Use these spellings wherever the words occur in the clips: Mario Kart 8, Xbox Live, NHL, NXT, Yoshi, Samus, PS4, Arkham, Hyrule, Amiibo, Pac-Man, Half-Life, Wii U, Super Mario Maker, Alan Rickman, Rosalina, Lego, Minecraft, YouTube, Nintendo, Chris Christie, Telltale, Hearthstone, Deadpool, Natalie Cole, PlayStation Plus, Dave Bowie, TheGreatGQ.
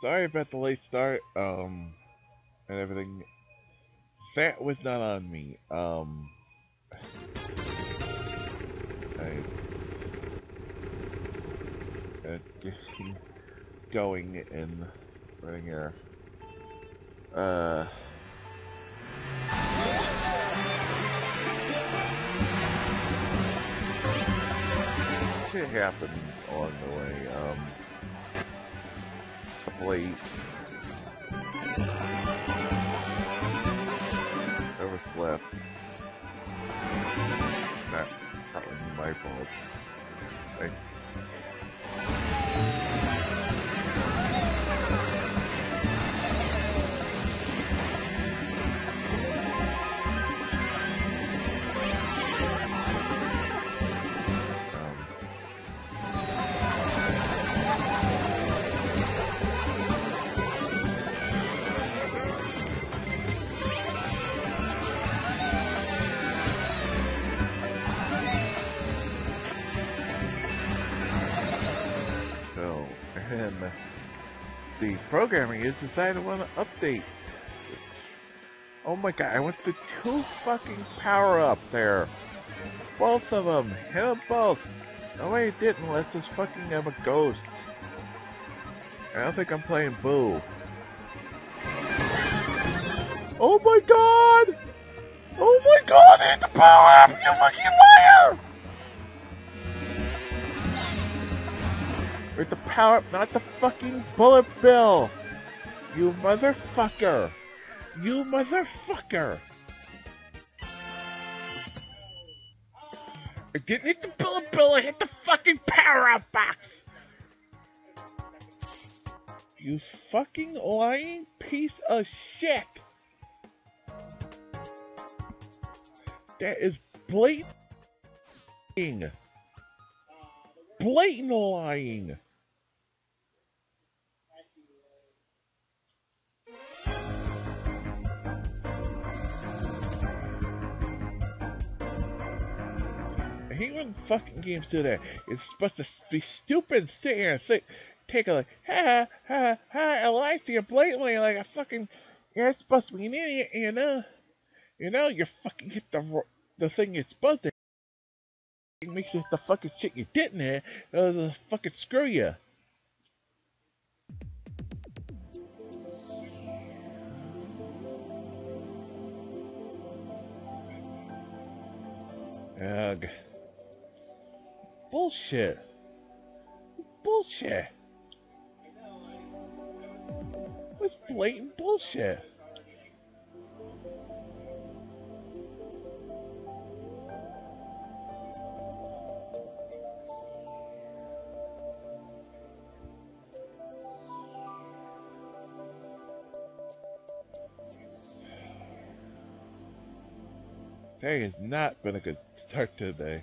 Sorry about the late start, and everything. That was not on me. I just keep going and running here. Shit happens along the way. Late. Overslept. That's probably my fault. The programming is decided I want to update. Oh my god, I went to 2 fucking power-ups there. Both of them. Hit them both. No way it didn't, unless this fucking have a ghost. I don't think I'm playing Boo. Oh my god! Oh my god, I hit the power-up, you fucking liar! With the power, not the fucking bullet bill! You motherfucker! You motherfucker! I didn't hit the bullet bill, I hit the fucking power-up box! You fucking lying piece of shit! That is blatant... blatant lying! I hate when fucking games do that. It's supposed to be stupid and sit here and think, take a like, I lied to you blatantly like a fucking, you're supposed to be an idiot, you know, you fucking hit the thing you're supposed to hit. Make sure it's the fucking shit you didn't hit, it'll fucking screw you. Ugh. Bullshit. Bullshit. It's blatant bullshit. That has not been a good start today.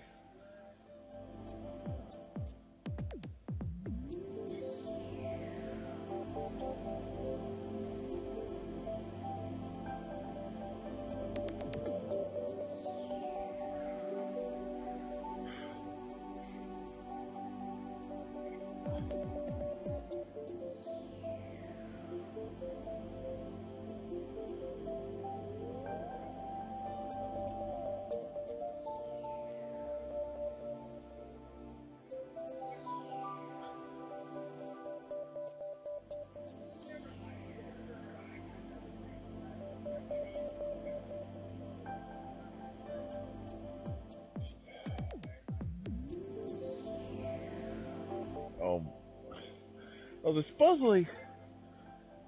Well, supposedly,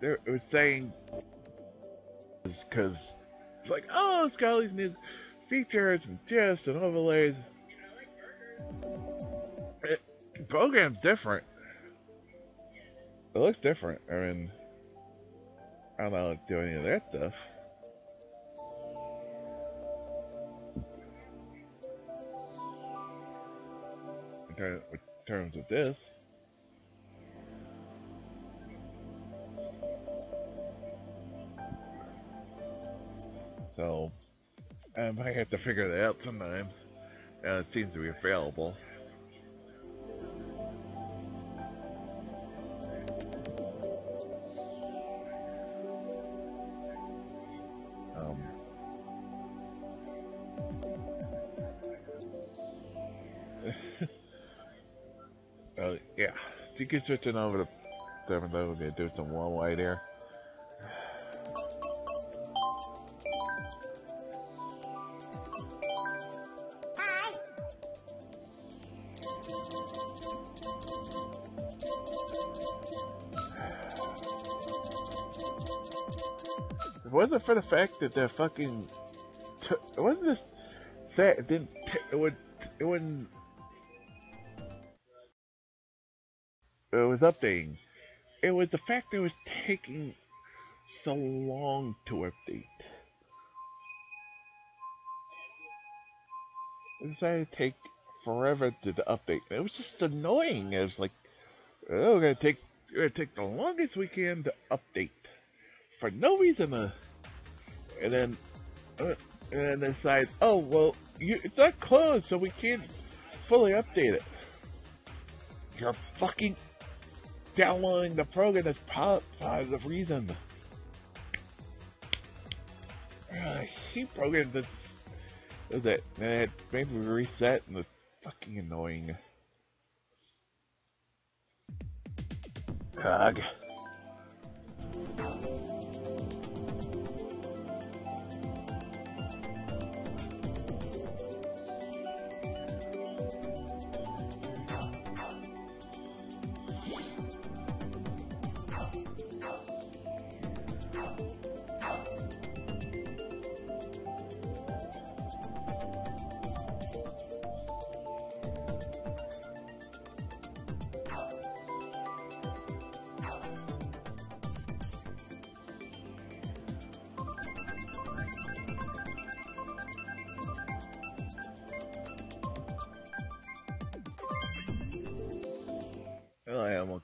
they were saying because it's like, oh, it's got all these new features and gifs and overlays. You know, like burgers. program's different. It looks different. I mean, I don't know how to do any of that stuff. In terms of this. So, I might have to figure that out sometime. It seems to be available. Yeah, if you could switch it over to 7, that would be do some one way there. Wasn't for the fact that they're fucking it wasn't this that it didn't it was updating. It was the fact that it was taking so long to update. It decided to take forever to update. It was just annoying. It was like, oh, we're gonna take the longest we can to update for no reason. And then they decide, oh, well, it's not closed, so we can't fully update it. You're fucking downloading the program as part of the reason. I hate programs that made me reset, and it's fucking annoying. Ugh.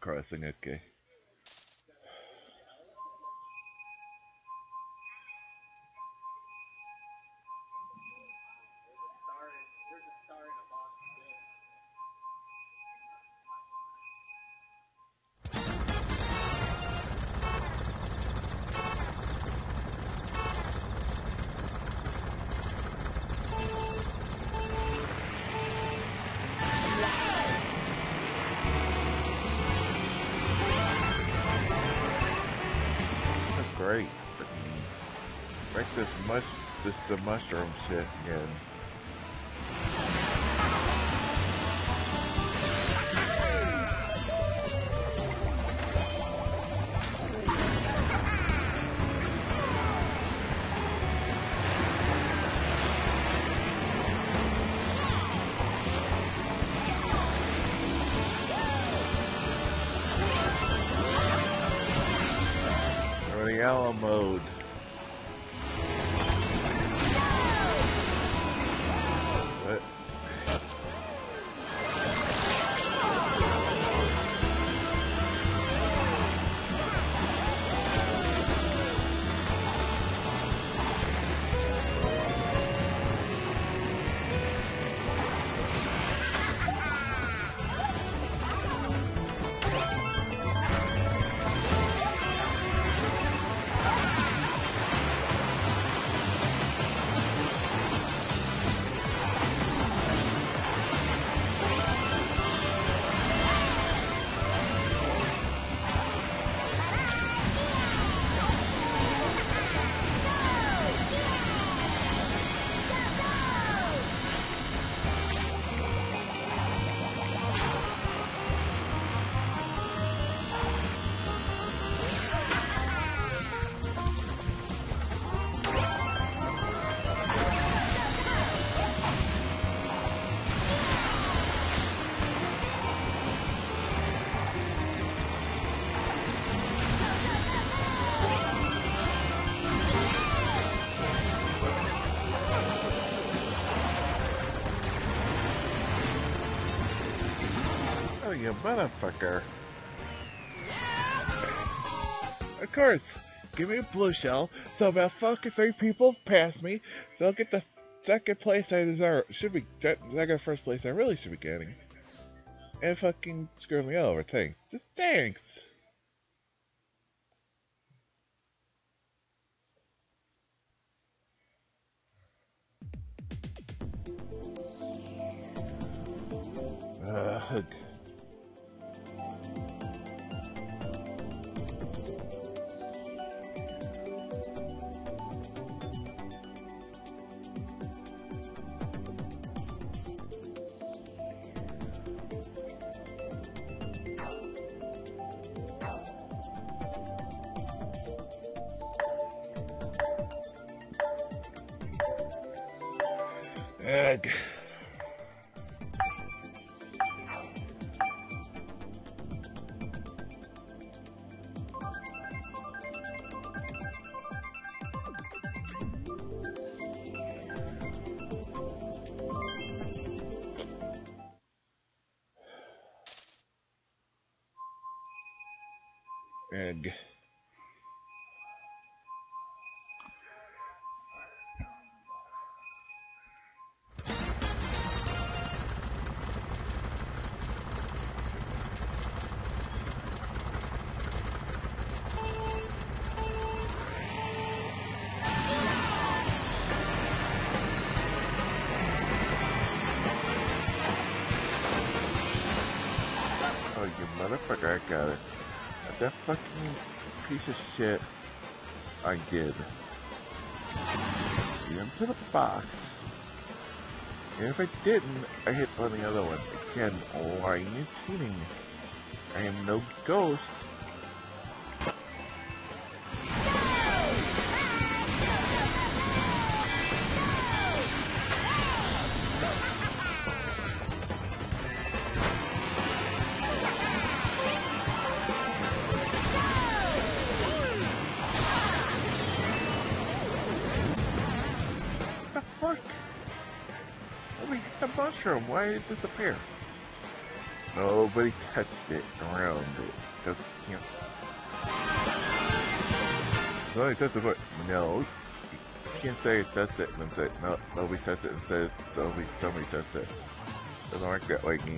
Crossing, okay. Great. Break the mushroom shit again. Mode. What? you motherfucker. Of course. Give me a blue shell, so about fucking three people pass me, they'll get the second place I deserve. Should be second first place I really should be getting. And fucking screw me over. Thanks. Just thanks. Ugh. Ugh. Motherfucker, I got it. That fucking piece of shit, I did. Get into the box. And if I didn't, I hit on the other one. Again, lying and cheating. I am no ghost. Why did it disappear? Nobody touched it around it. Just, you know. Nobody touched it, but no. You can't say it touched it and then say, no, nobody touched it and says, somebody touched it. Doesn't work that way, game.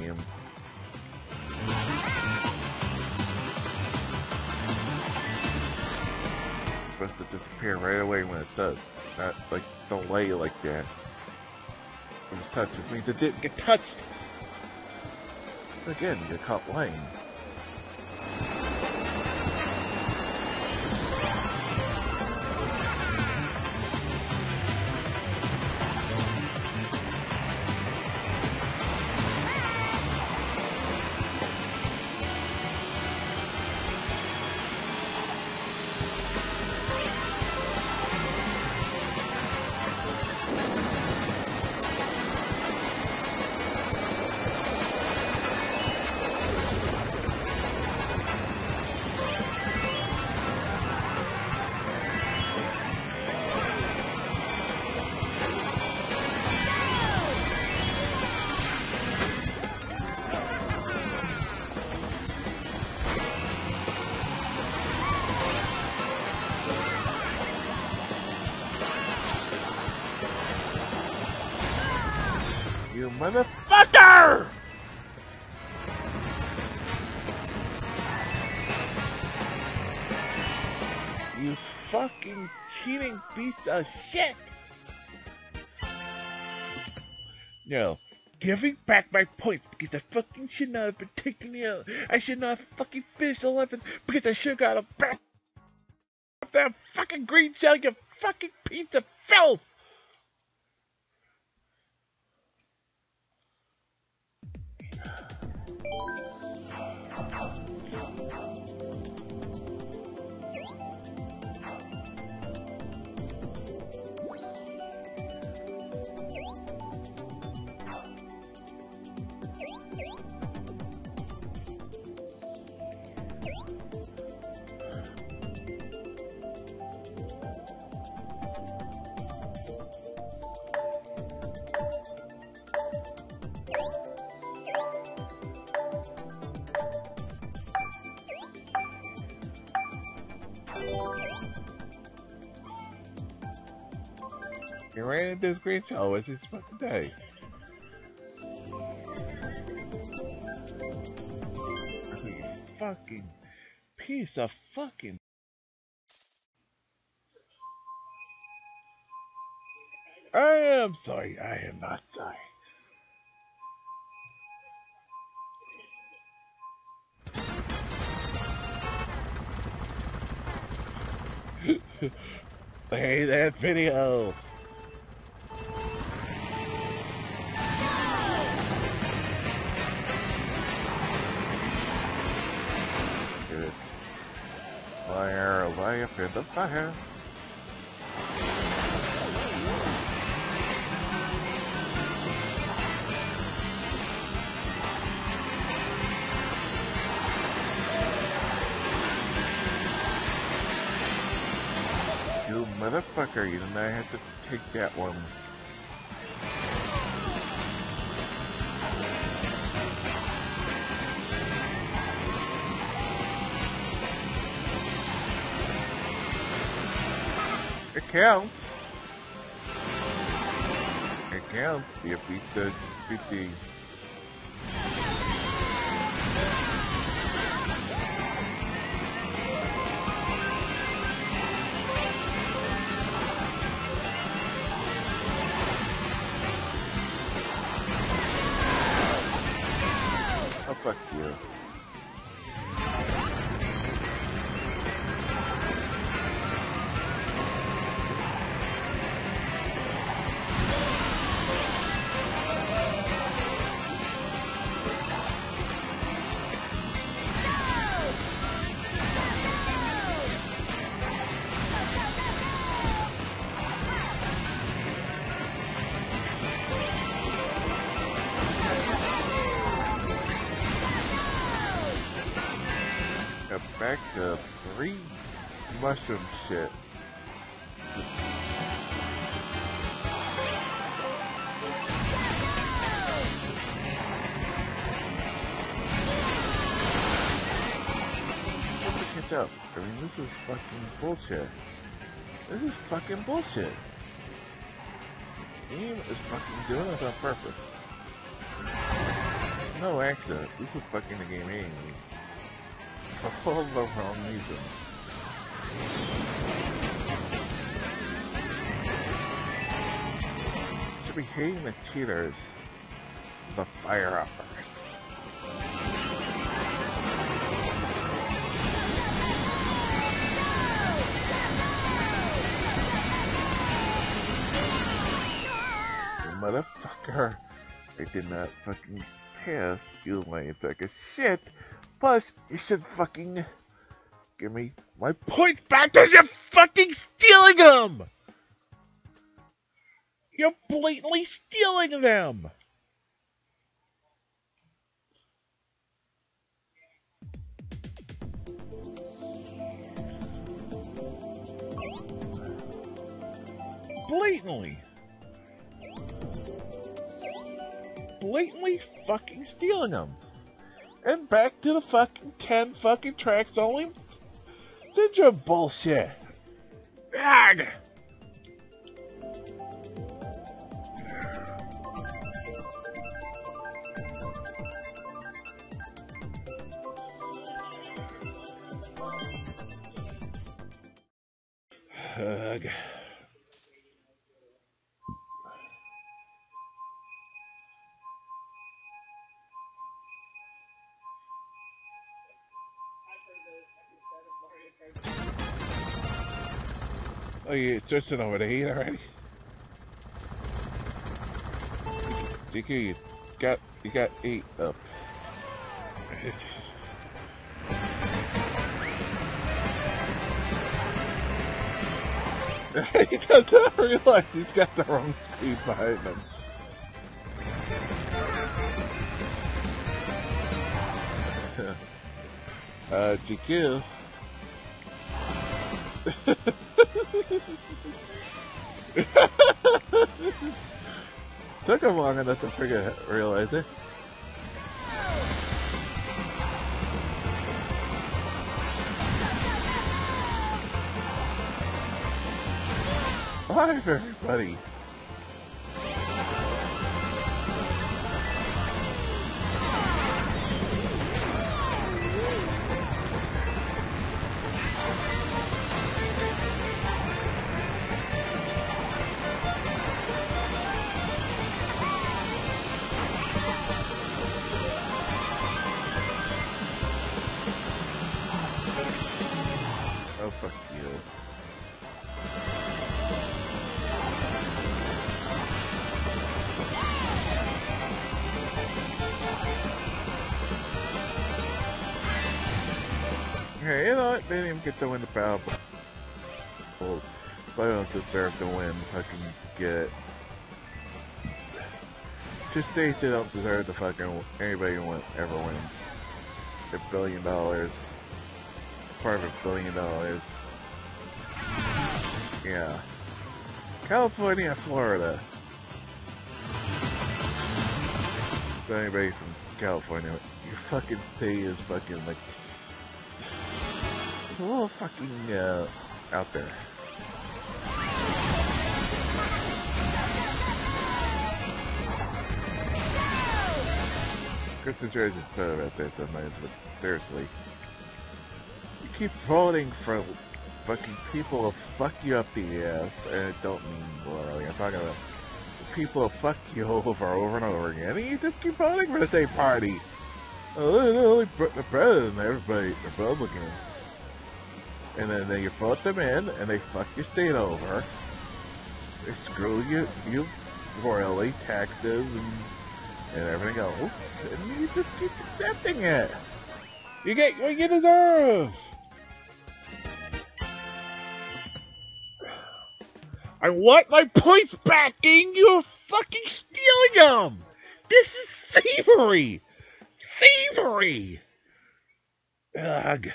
It's supposed to disappear right away when it does. Not like delay like that. It was touched, which means it didn't get touched! Again, you got caught lying. Motherfucker! You fucking cheating piece of shit! No. Giving back my points because I fucking should not have been taking me out. I should not have fucking finished 11th because I should have got a back off that fucking green shell, you fucking piece of filth! Get right into this green show. It's just about today. Fucking piece of fucking. I am sorry. I am not sorry. Play that video. Good. Fire away up in the fire. Motherfucker, you and I have to take that one. It counts. It counts. You beat the PC. Fuck you. Back to three mushroom shit. Catch up. I mean, this is fucking bullshit. This is fucking bullshit. The game is fucking doing this on purpose. No accident. This is fucking the game anyway. For all the wrong reasons. Should be hating the cheaters, the fire uppers. Motherfucker, I did not fucking pass you lanes like a shit. Plus, you should fucking give me my points back because you're fucking stealing them! You're blatantly stealing them! Blatantly! Blatantly fucking stealing them! And back to the fucking 10 fucking tracks only syndrome bullshit. Ugh. Ugh. Oh, you're switching over the heat already? GQ, you got 8 up. He does not realize he's got the wrong speed behind him. GQ. Took him long enough to realize it. Bye, everybody. Hey, you know what? They didn't even get to win the battle. But I don't deserve to win if I can get... Just states they don't deserve to fucking anybody who ever wins. $1 billion. Part of $1 billion. Yeah. California, Florida. So anybody from California, your fucking state is fucking like a little fucking out there. Kristen George is so about that sometimes, but seriously. You keep voting for fucking people who fuck you up the ass, and I don't mean literally, I'm talking about people who fuck you over and over again, and you just keep voting for the same party. Oh, the president, everybody, Republican. And then you vote them in, and they fuck your state over. They screw you royally, taxes, and everything else, and you just keep accepting it. You get what you deserve. I want my points back, and you're fucking stealing them! This is thievery! Thievery! Ugh.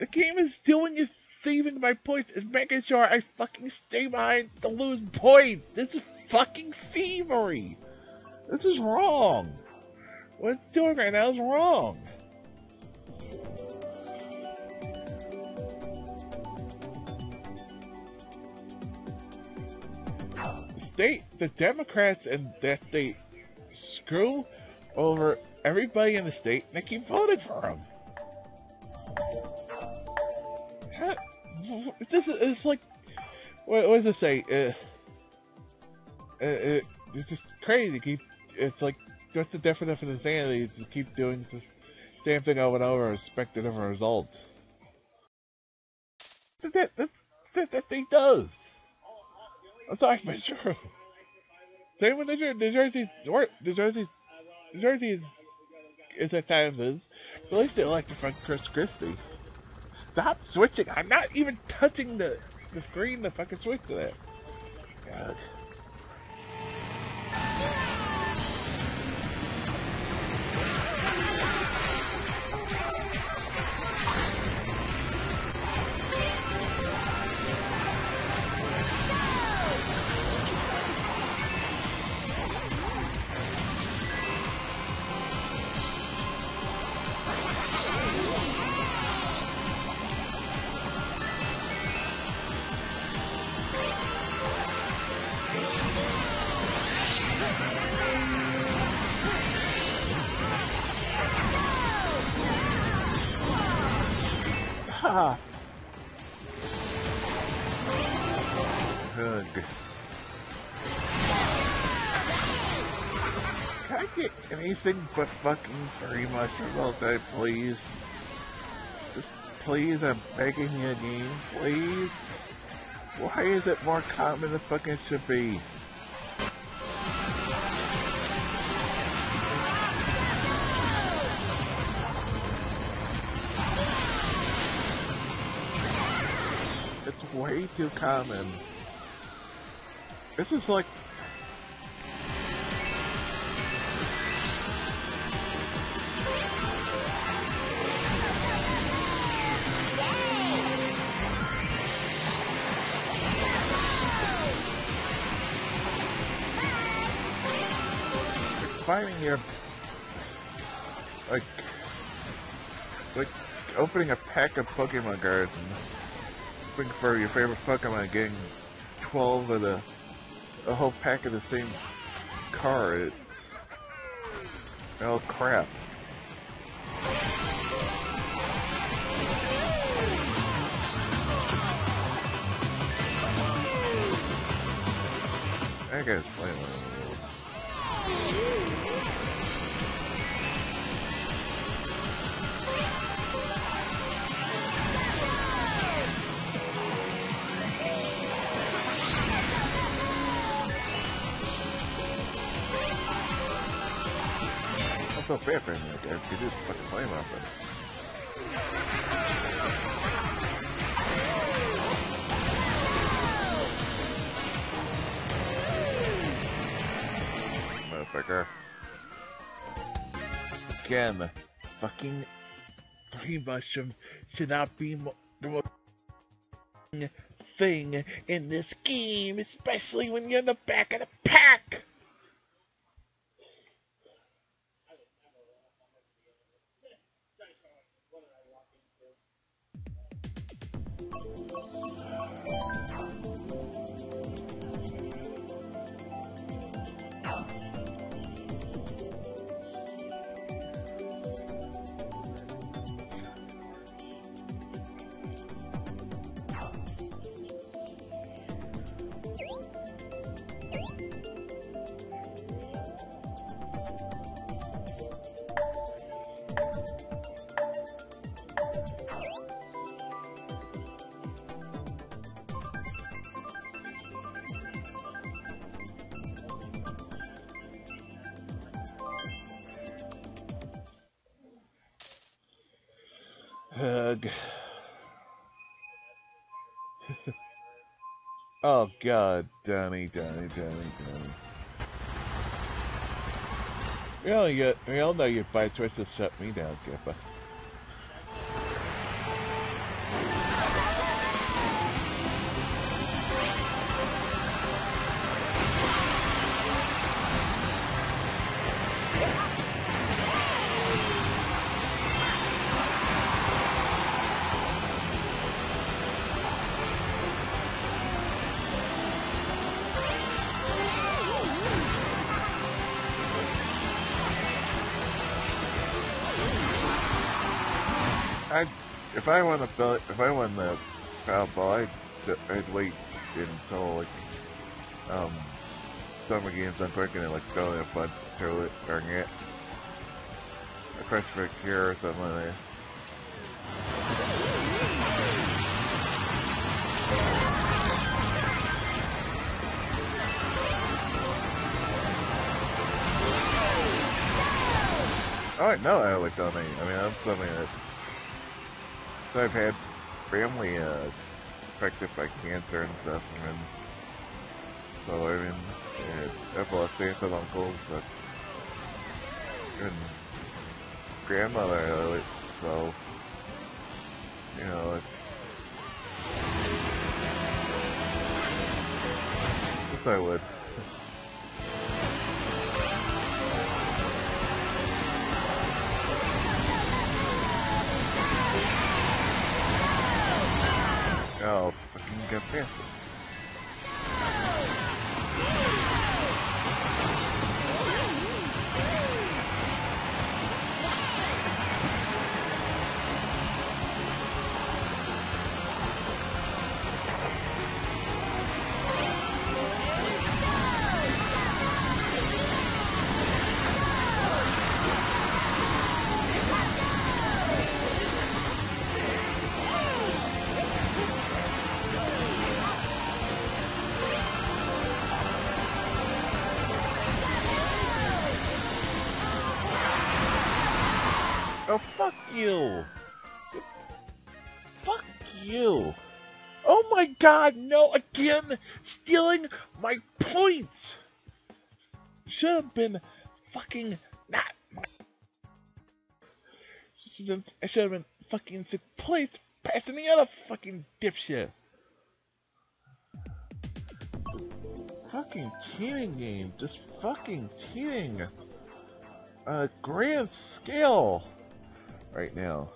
The game is doing is thieving my points, is making sure I fucking stay behind to lose points! This is fucking thievery! This is wrong! What it's doing right now is wrong! The Democrats in that state screw over everybody in the state and they keep voting for them. It's like, what does it say? It's just crazy. It's like, what's the definition of insanity? To keep doing the same thing over and over and expect a different result. That's that thing does. I'm sorry, but true. Same with New Jersey is at times is. At least they elect the fucking Chris Christie. Stop switching. I'm not even touching the screen to fucking switch to that. God. Anything but fucking free mushrooms all day, please. Just please, I'm begging you again, please. Why is it more common than fucking should be? It's way too common. This is like... finding your, like opening a pack of Pokemon cards and looking for your favorite Pokemon and getting 12 of a whole pack of the same card. Oh crap. I guess playing one. I feel bad for him, like, I could just fucking play him off Motherfucker. Again, fucking mushroom should not be the most thing in this game, especially when you're in the back of the pack. Oh god, Donnie. We all know your bite choice to shut me down, Kippa. If I won the Proud Ball, I'd wait until like summer games on Quick and like go in a fun toilet or get a crush for a cure or something like that. Oh no, I like Donnie. I mean, I'm something that. So I've had family affected by cancer and stuff, and so I mean, I've lost aunts and uncles, but and grandmother, so you know, yes, I would. Oh, fucking get fancy. Fuck you. Oh my god, no, again, stealing my points. Should have been fucking not my. I should have been fucking 6th place, passing the other fucking dipshit. Fucking cheating game, just fucking cheating. Grand scale. Right now.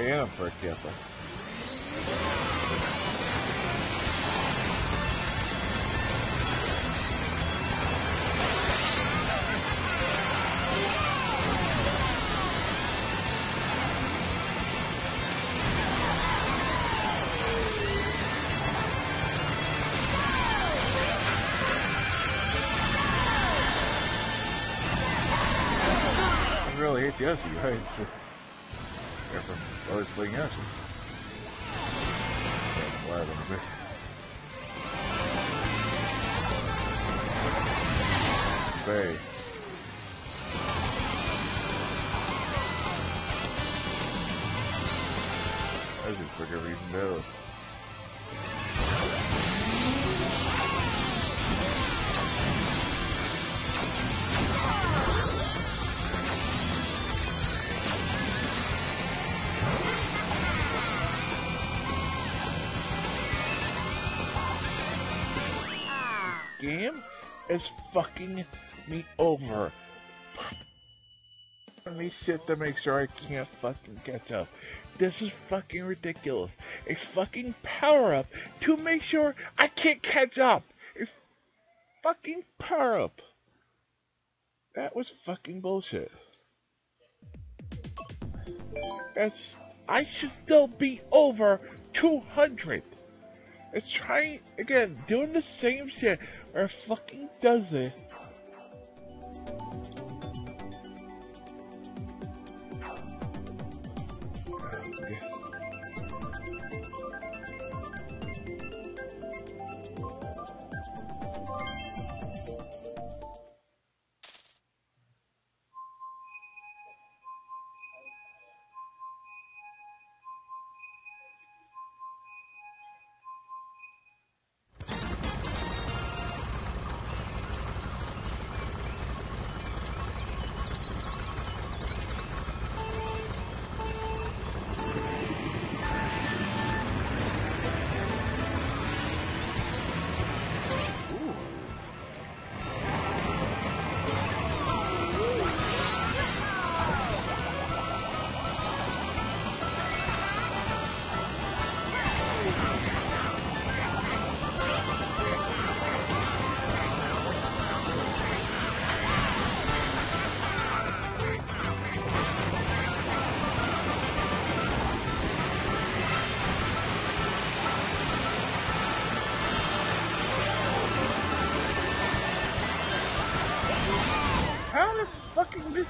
piano for a castle. Really hate the Essie, right? Careful, always playing Essie. That's loud in a bit. Very. That's a quicker reason though. Game is fucking me over. Let me sit to make sure I can't fucking catch up. This is fucking ridiculous. A fucking power up to make sure I can't catch up. A fucking power up. That was fucking bullshit. That's. I should still be over 200. It's trying, again, doing the same shit, or it fucking does it.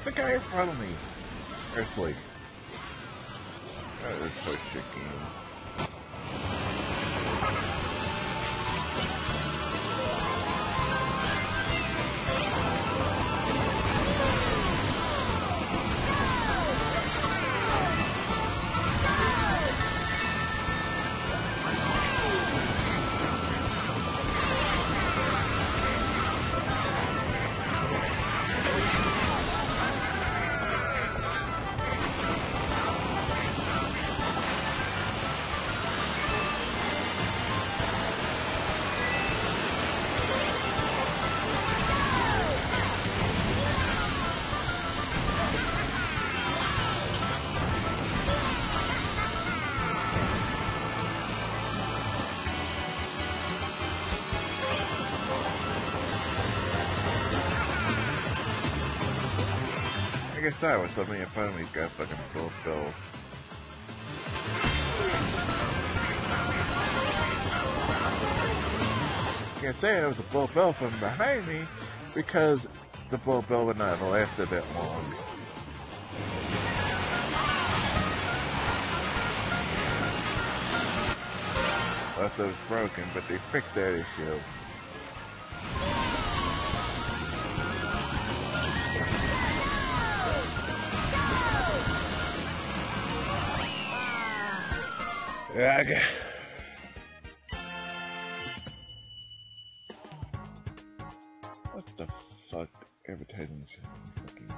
The guy in front of me. Earthquake. That is such a game. I guess I was something in front of me got fucking full fill. Can't say it was a bull bell from behind me because the bull bell would not have lasted that long. Unless it was broken, but they fixed that issue. Okay. What the fuck? Advertising fucking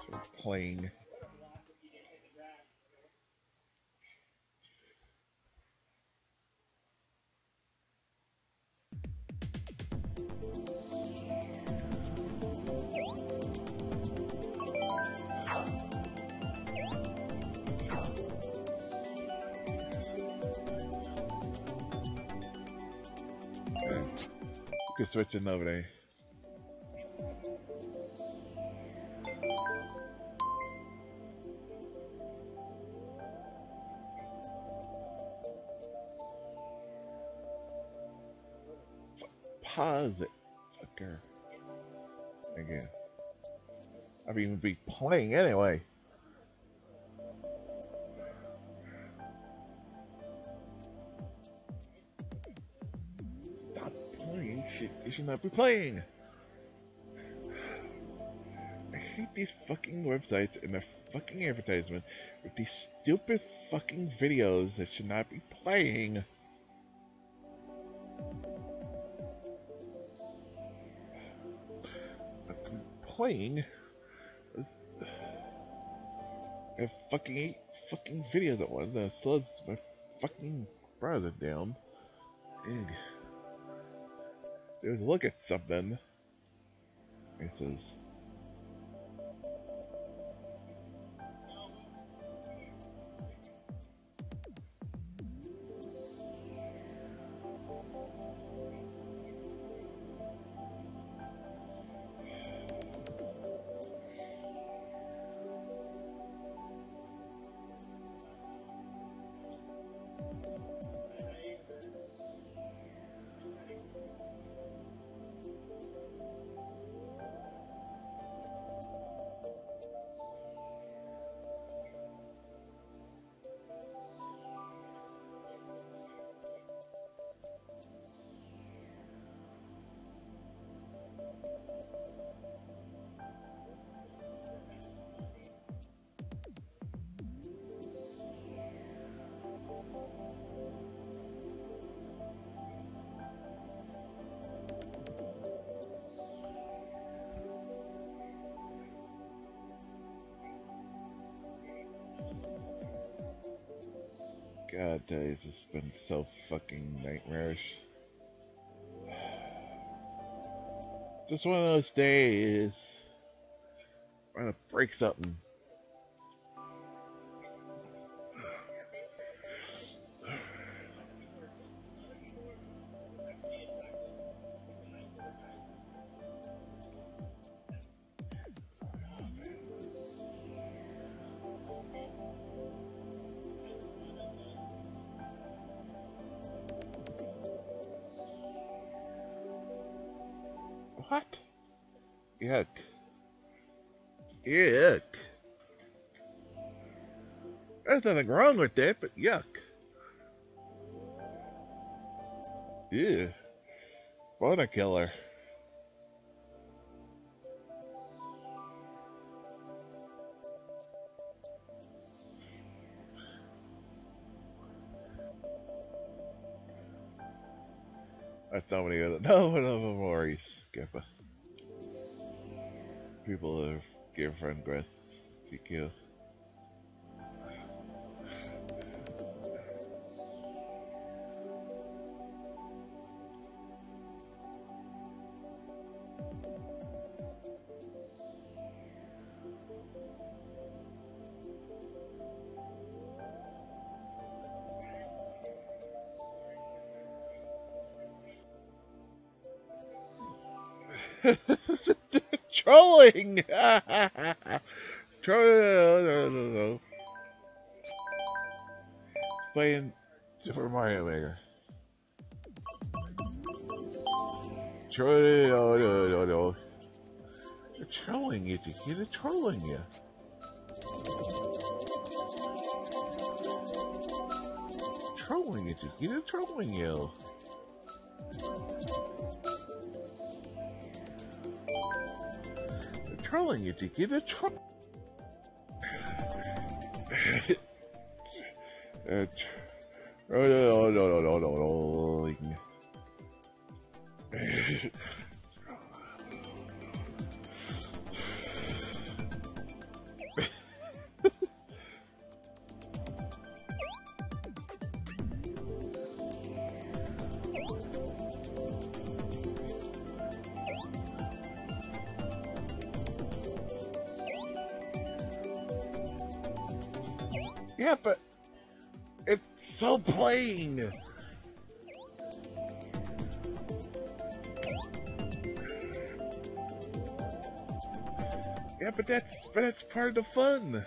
sort of playing. fuck is switching over there? Pause it, fucker. Again. I mean, we'd be playing anyway. Stop playing shit you should not be playing. I hate these fucking websites and their fucking advertisement with these stupid fucking videos that should not be playing. Playing I fucking 8 fucking videos at once that slows my fucking browser down. Ugh. There's a look at something. It says God, days has been so fucking nightmarish. Just one of those days. I'm gonna break something. What? Yuck. Yuck. There's nothing wrong with that, but yuck. Ew. Boner killer. That's not many other. No one of them worries. Gippa. People who give friend requests. GQ. Trolling! No. Playing Super Mario Maker. Trolling, no. They're trolling you, Tiki. They're trolling you. Trolling you, Tiki. They're trolling you. Trolling you to give it a try. Trolling. Yeah, but it's so plain. Yeah, but that's part of the fun.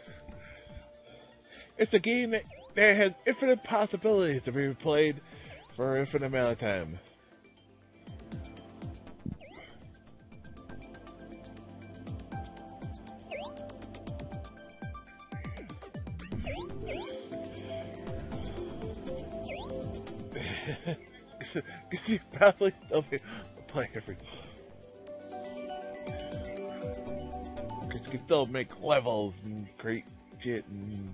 It's a game that has infinite possibilities to be played for an infinite amount of time. Because you probably still be playing every time. Because you can still make levels and create shit and...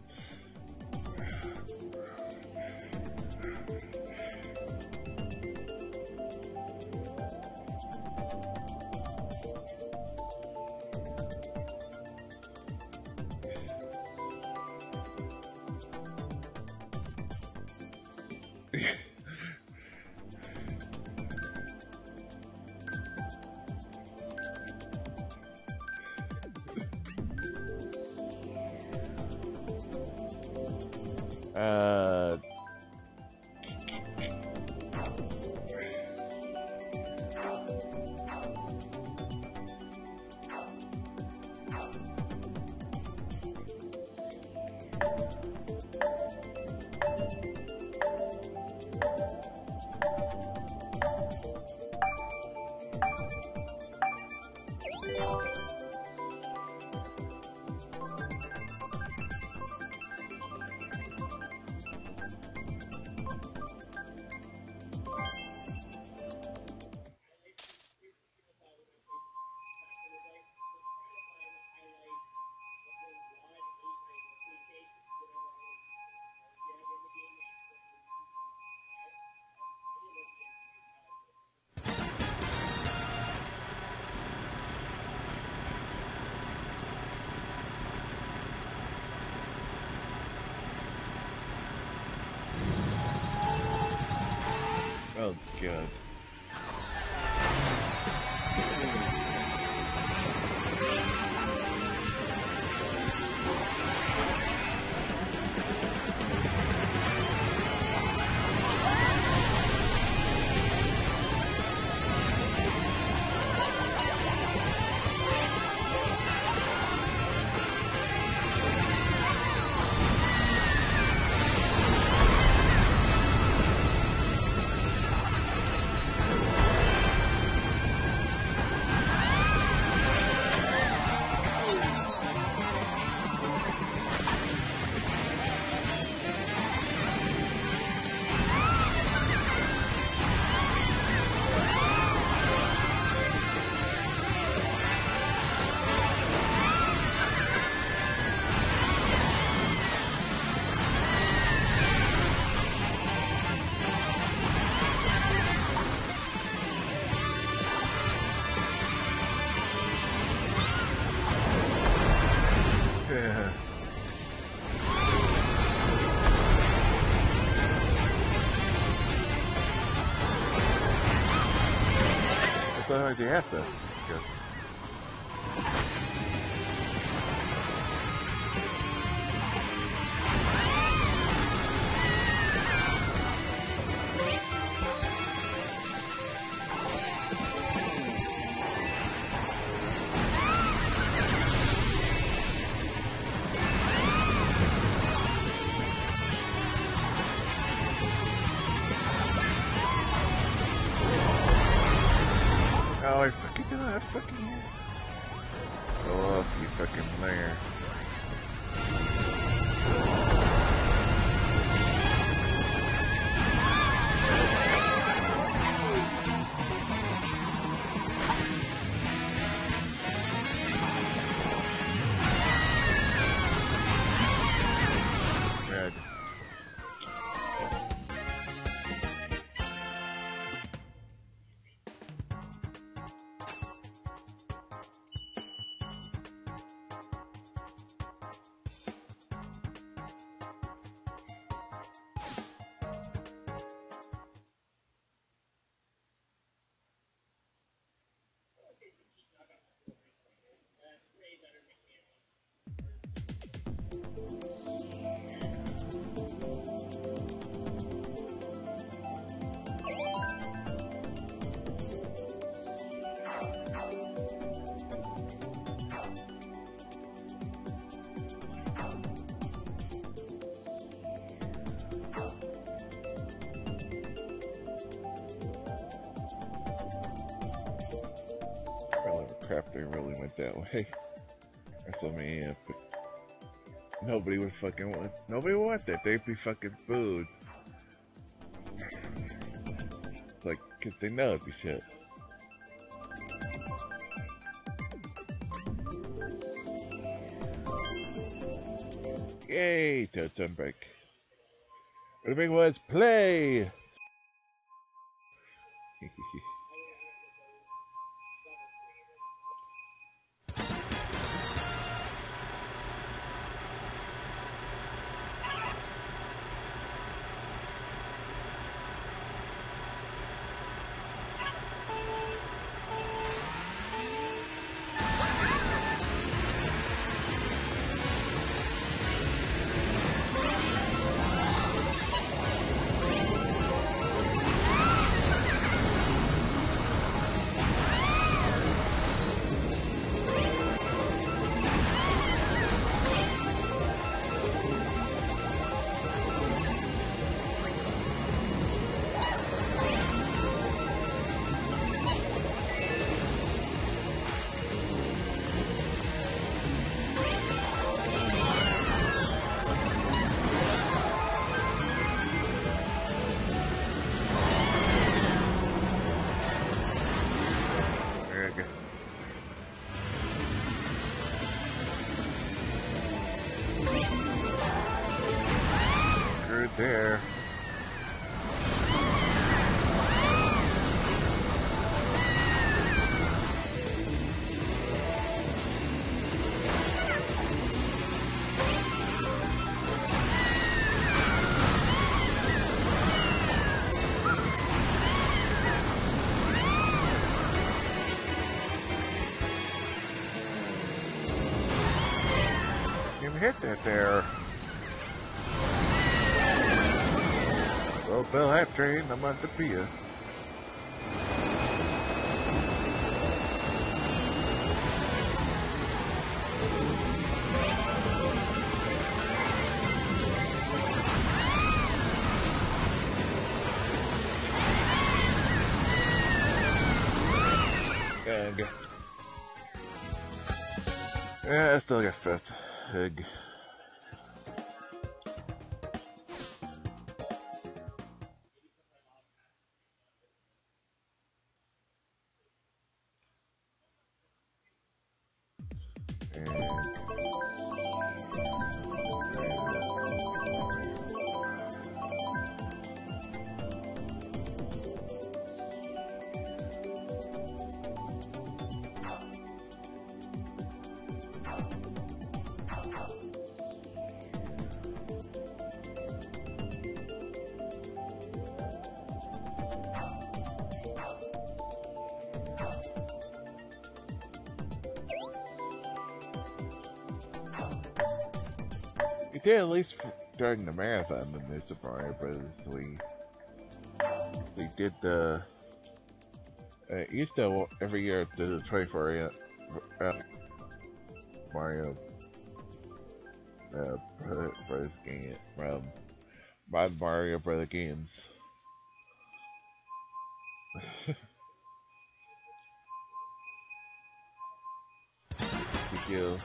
Oh, God. They have to. crap they really went that way. WrestleMania, but nobody would fucking want. Nobody would want that. They'd be fucking booed. Like, cause they know it'd be shit. Yay! Totem break. What the big words, play. There. You hit that there. Well, that train, I'm on the pier. Yeah, I still got fat. Egg. Yeah, at least during the marathon, the New Super Mario Brothers, we did the Easter every year to the 24 Mario Brothers game from Mario Brothers games. Thank you.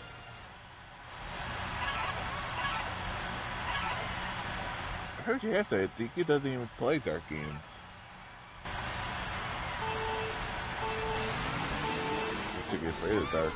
I heard you yesterday, DQ doesn't even play dark games. You should be afraid of dark.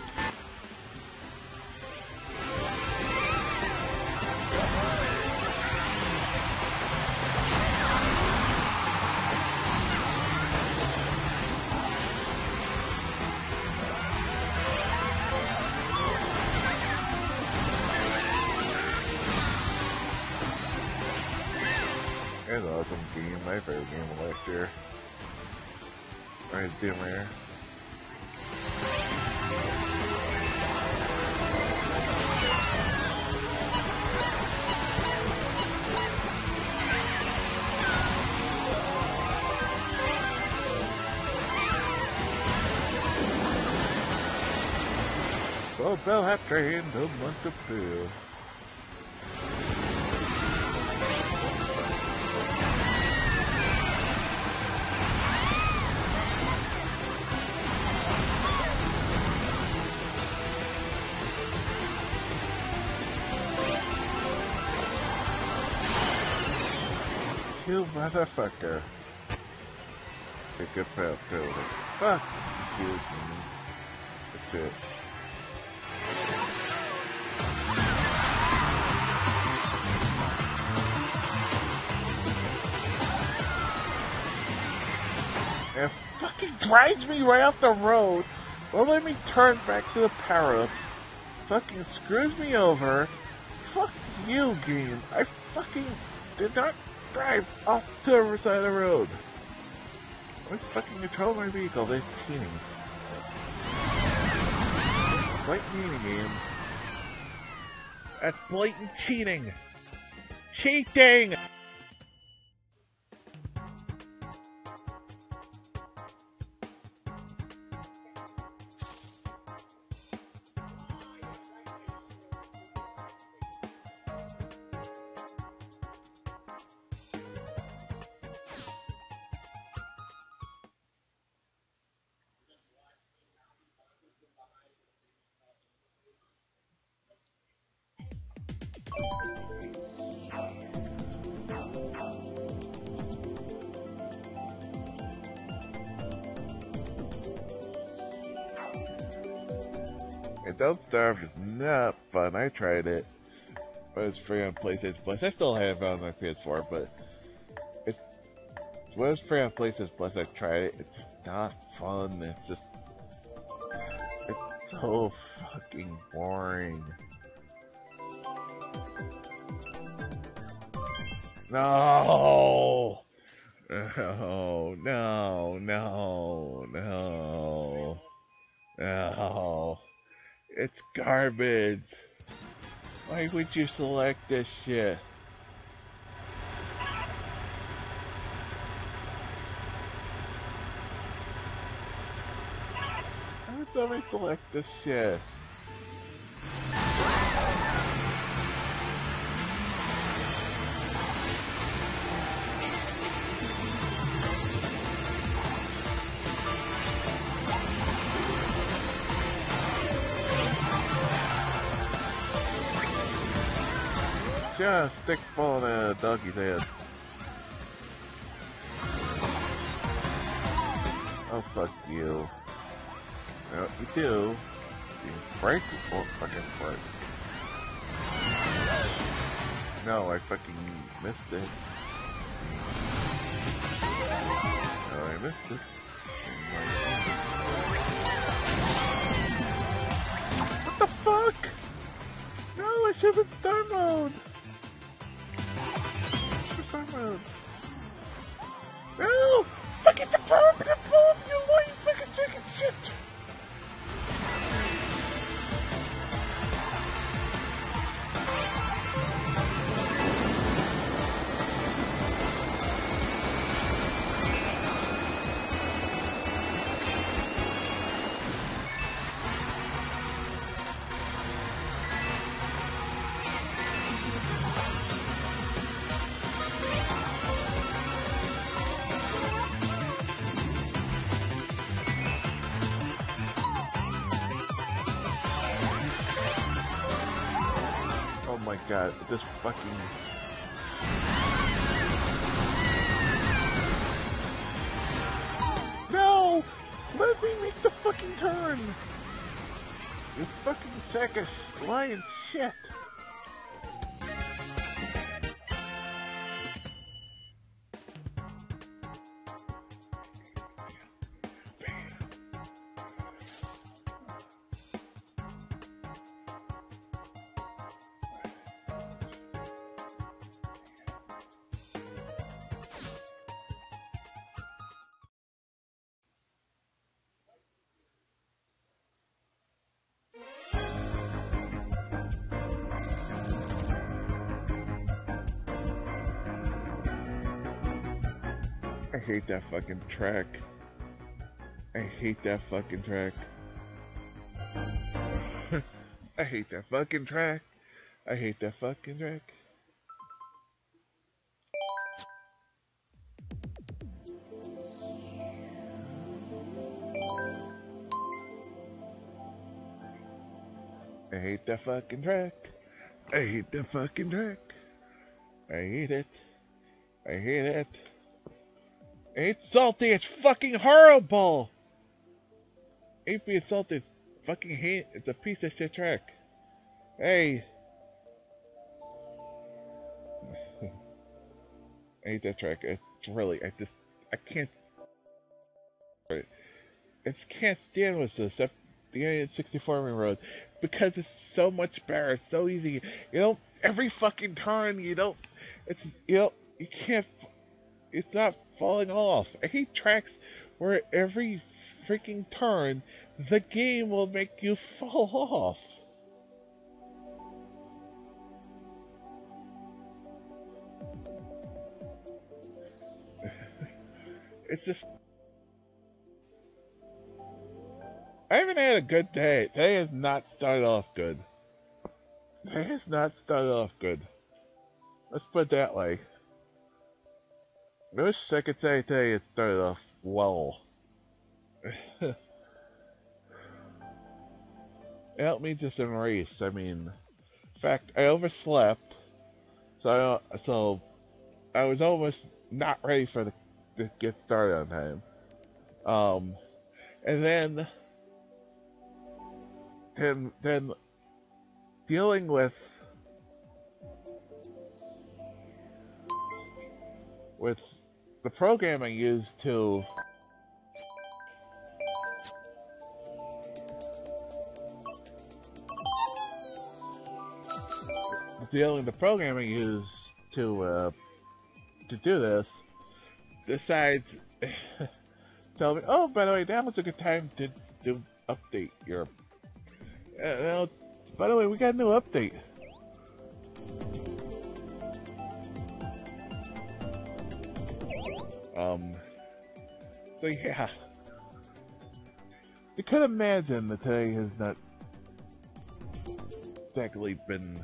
An awesome game, my favorite game of last year. Alright, Dimmer. Well, Bell Hap Train, no month to feel. you motherfucker. Take a proud building. Fuck you, man. That's it. It fucking drives me right off the road. Won't let me turn back to the power-up. Fucking screws me over. Fuck you, game. I fucking did not drive off to the other side of the road. I fucking control my vehicle. They're cheating. Blatant cheating, game. That's blatant cheating. Cheating! Don't Starve is not fun. I tried it. But it's free on PlayStation Plus. I still have it on my PS4, but it's when it's free on PlayStation Plus, I tried it. It's just not fun. It's just it's so fucking boring. No, no, no, no, no, no. It's garbage. Why would you select this shit? How would somebody select this shit? Yeah, stick ball in a donkey's head. Oh, fuck you. You know what you do? You break it. Oh, fucking break. No, I fucking missed it. Oh, I missed it. What the fuck? No, I should have been star mode. No! Fuck it, the power of your life, fucking chicken shit! God, this fucking... No! Let me make the fucking turn! You fucking sack of lying shit! I hate that fucking track. I hate that fucking track. I hate that fucking track. I hate that fucking track. I hate that fucking track. I hate that fucking track. I hate it. I hate it. It's salty. It's fucking horrible. Ain't being salty. Fucking hate. It's a piece of shit track. Hey. I hate that track. It's really. I can't. I just can't stand with this after the 64 road because it's so much better. It's so easy. You know, every fucking turn. You don't. It's you know. You can't. It's not falling off. I hate tracks where every freaking turn the game will make you fall off. It's just I haven't had a good day. Today has not started off good. Today has not started off good. Let's put it that way. I wish I could say today it started off well. Help me just race. I mean, in fact, I overslept, so I was almost not ready for to get started on time. And then dealing with. The program I used to do this decides tell me, oh, by the way, that was a good time to update your now, by the way, we got a new update. So yeah, you could imagine that today has not exactly been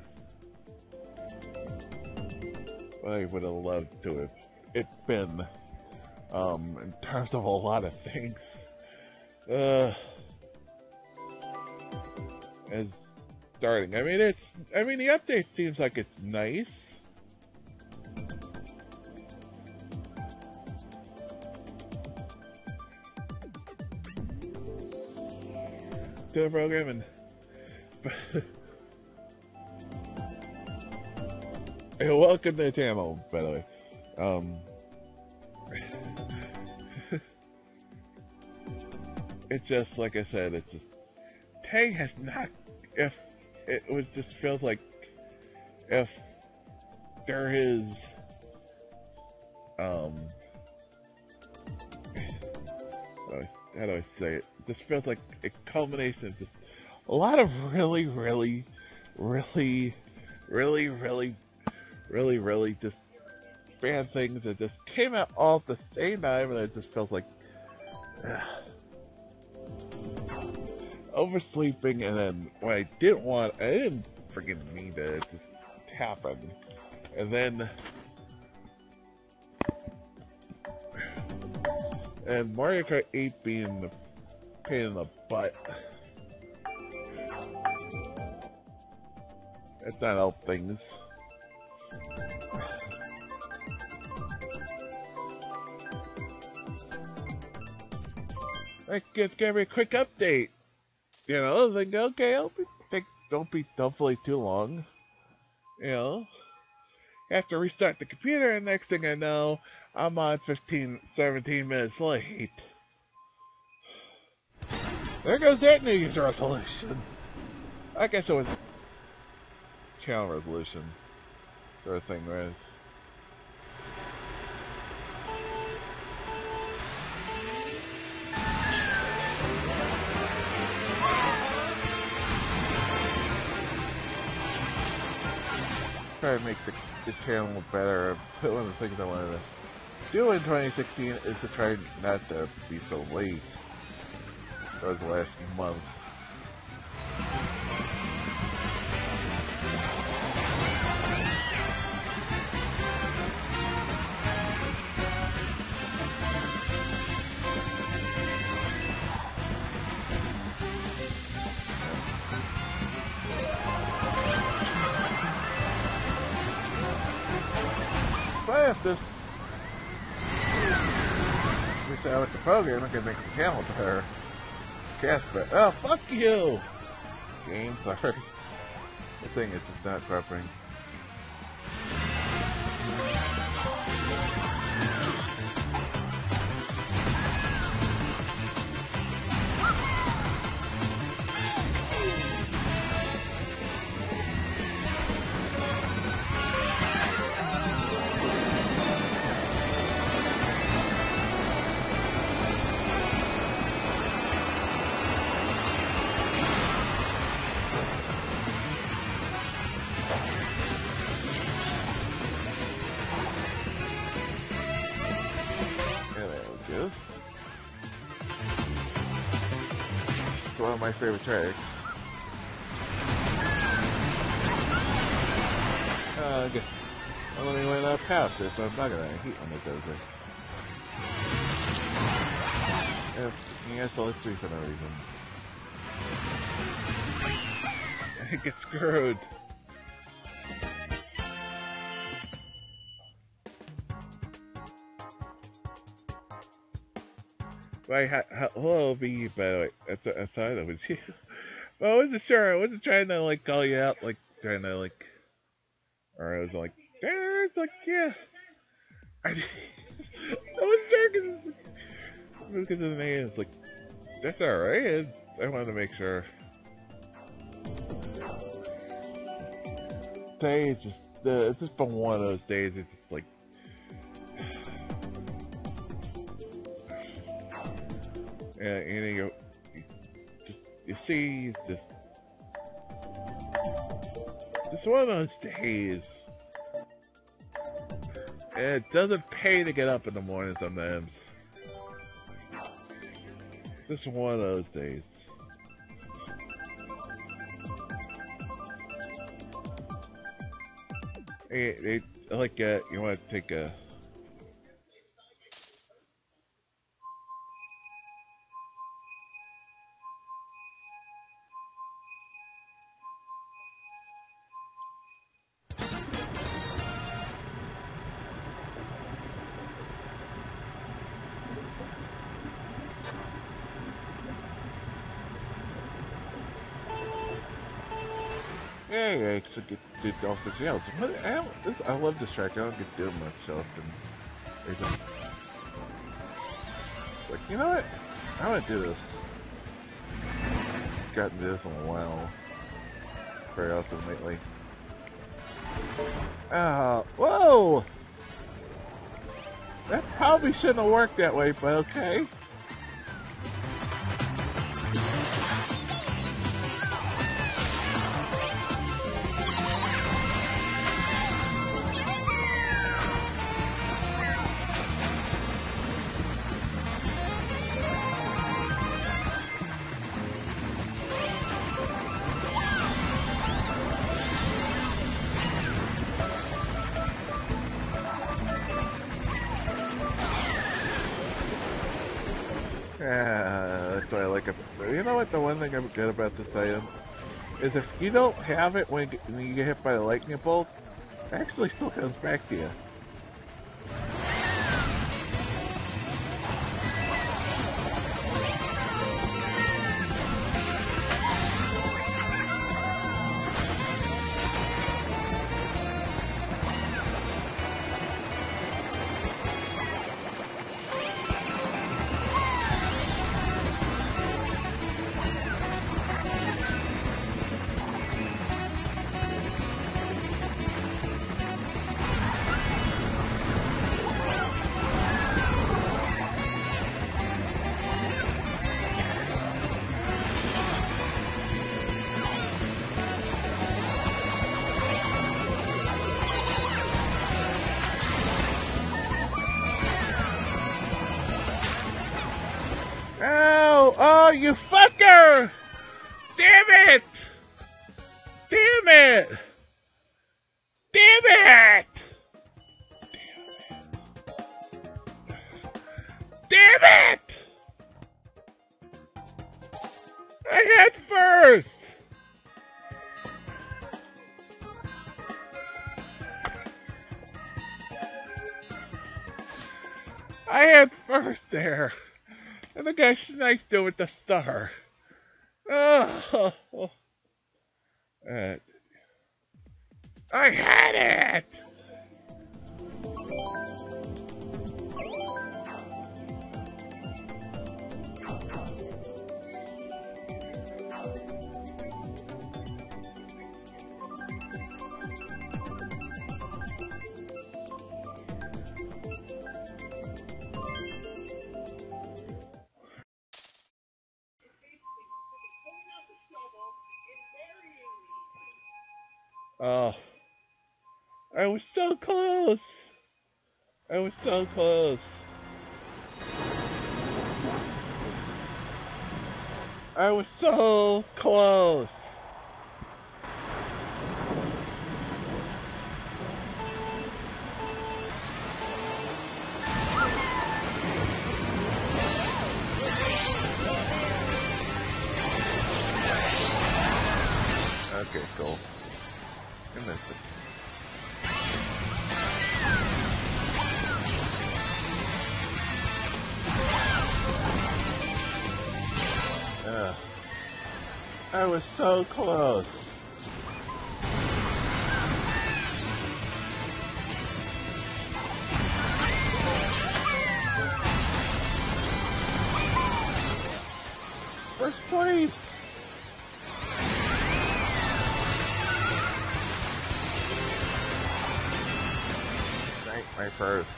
what I would have loved to have it been, in terms of a lot of things. As starting, I mean the update seems like it's nice. To the program, and hey, welcome to the channel, by the way. It's just like I said, it's just Tang has not. If it was just feels like if there is how do I say it? This feels like a culmination of just a lot of really just bad things that just came out all at the same time, and it just feels like oversleeping, and then what I didn't want, I didn't freaking mean to, it just happened, and Mario Kart 8 being the pain in the butt. That's not help things. It's gonna be a quick update. You know, like, okay, don't be dumbly too long. You know, I have to restart the computer, and next thing I know, I'm on 17 minutes late. There goes that New Year's resolution. I guess it was channel resolution sort of thing, right? Try to make the channel better. One of the things I wanted to do in 2016 is to try not to be so late. That was last month. But if this So it's a program that can make a channel to her. Casper. Oh, fuck you! Game, sorry. The thing is, it's not prepping. One of my favorite tracks. Good. I'm only way left past this, so I'm not gonna heat on this over. If you guys saw this tree for no reason. I get screwed. Like, hello, B, by the way, I thought it was you. Well, I wasn't sure, I wasn't trying to, like, call you out, like, trying to, like, or I was like, there's, like, yeah. I wasn't sure, because of the name, it's like, that's alright, I wanted to make sure. Today is just, it's just been one of those days, it's just like, and then you see, just one of those days. And it doesn't pay to get up in the morning sometimes. Just one of those days. Like, you want to take a... Yeah, it's a good off the jails. I love this track. I don't get to do much so often. It's like, you know what? I want to do this. Gotten to this in a while. Very often lately. Whoa! That probably shouldn't have worked that way, but okay. That's why I like it. You know what the one thing I forget about this item is if you don't have it when you get hit by the lightning bolt, it actually still comes back to you. Oh, you fucker! Damn it! Damn it! Damn it! Damn it! I had first! I had first there. And the guy sniped it with the star. Oh. I had it! Oh, I was so close! I was so close. I was so close. Okay, cool. I missed it. I was so close. First place. My first.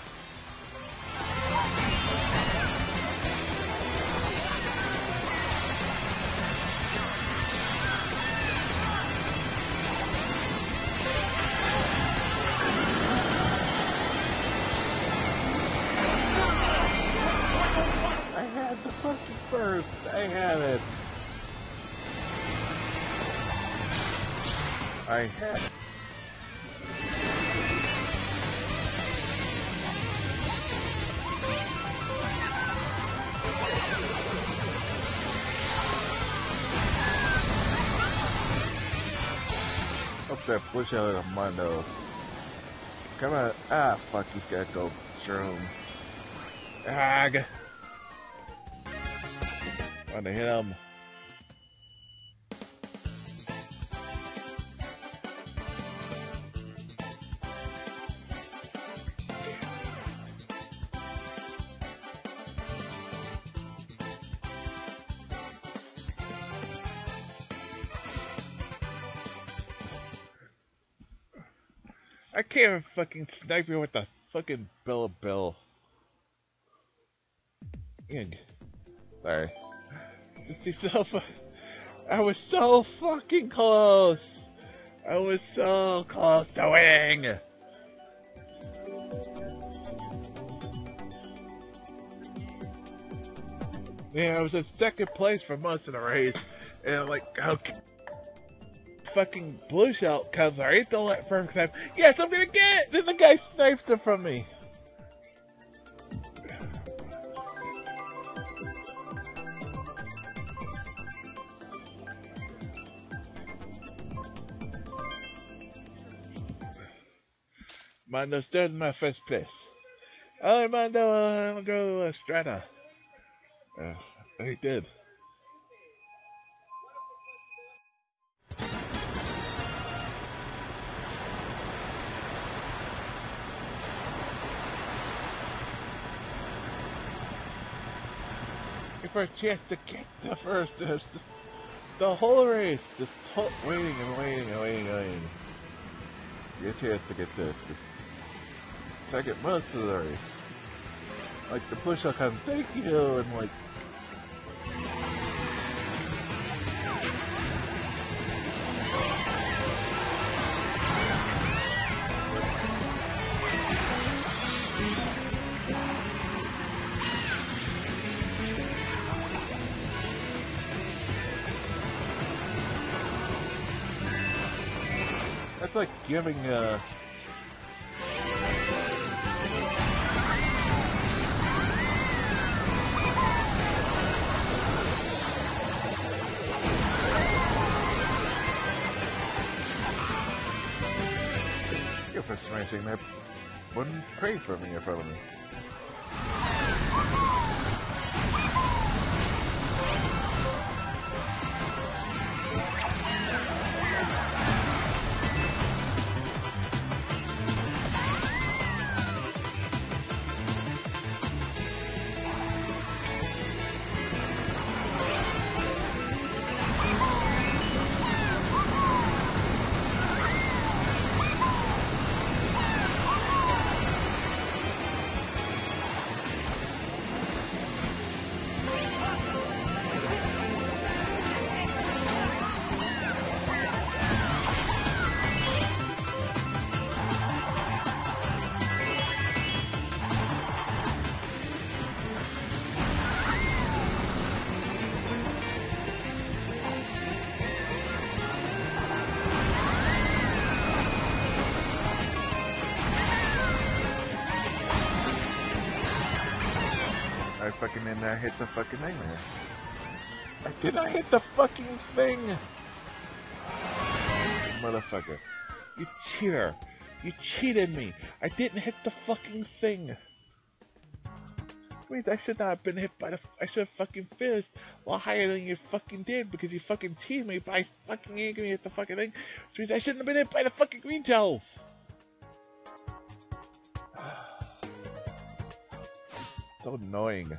I had the fucking first. I had it. I had it. That push out of Mondo. Come on. Ah, fuck, he's gotta go shroom. Ag. Wanna hit him. I can't even fucking snipe you with the fucking bill. Sorry. I was so fucking close. I was so close to winning. Yeah, I was in second place for most of the race, and I'm like, okay. Fucking blue shell comes right to let firm snipe. Yes, I'm gonna get it! Then the guy snipes it from me. Mondo's still in my first place. Alright, Mondo, I'll go Strata. He did. For a chance to get the first, the whole race, just waiting and waiting and waiting and waiting. Your chance to get this. Second most of the race. Like the push up comes, thank you, and like. It's like giving you're for smashing that one crate for me in front of me. fucking in there, I hit the fucking thing there. Did I hit the fucking thing? Motherfucker. You cheater. You cheated me. I didn't hit the fucking thing. I should not have been hit by the. I should have fucking finished a lot higher than you fucking did because you fucking cheated me by fucking angry at the fucking thing. Which means I shouldn't have been hit by the fucking green gels. So annoying.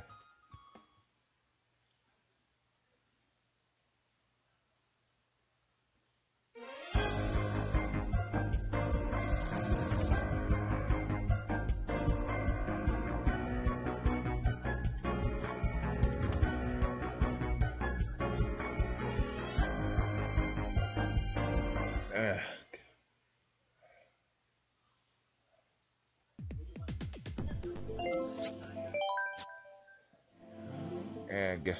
Egg.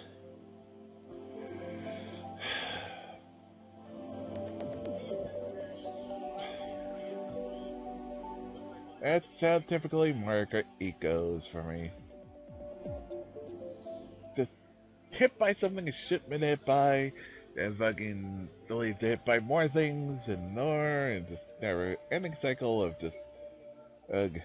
That sounds typically Mario Kart Ecos for me. Just hit by something, shit been hit by, and fucking leave to hit by more things and more, and just never ending cycle of just ugh.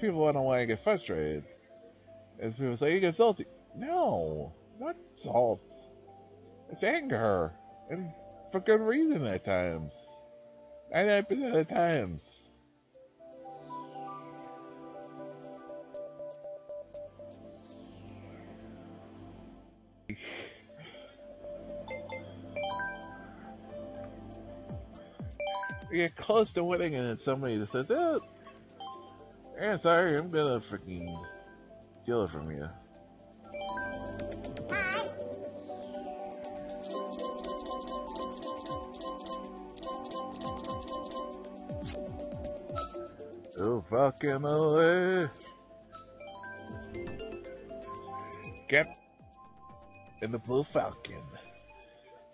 People don't want to get frustrated. As people say, you get salty. No, not salt. It's anger, and for good reason at times. 99% of the times. You get close to winning, and then somebody just says, "Oh. Yeah, sorry, I'm gonna freaking steal it from you." Hi. Oh, fuck him away. Cap and the Blue Falcon.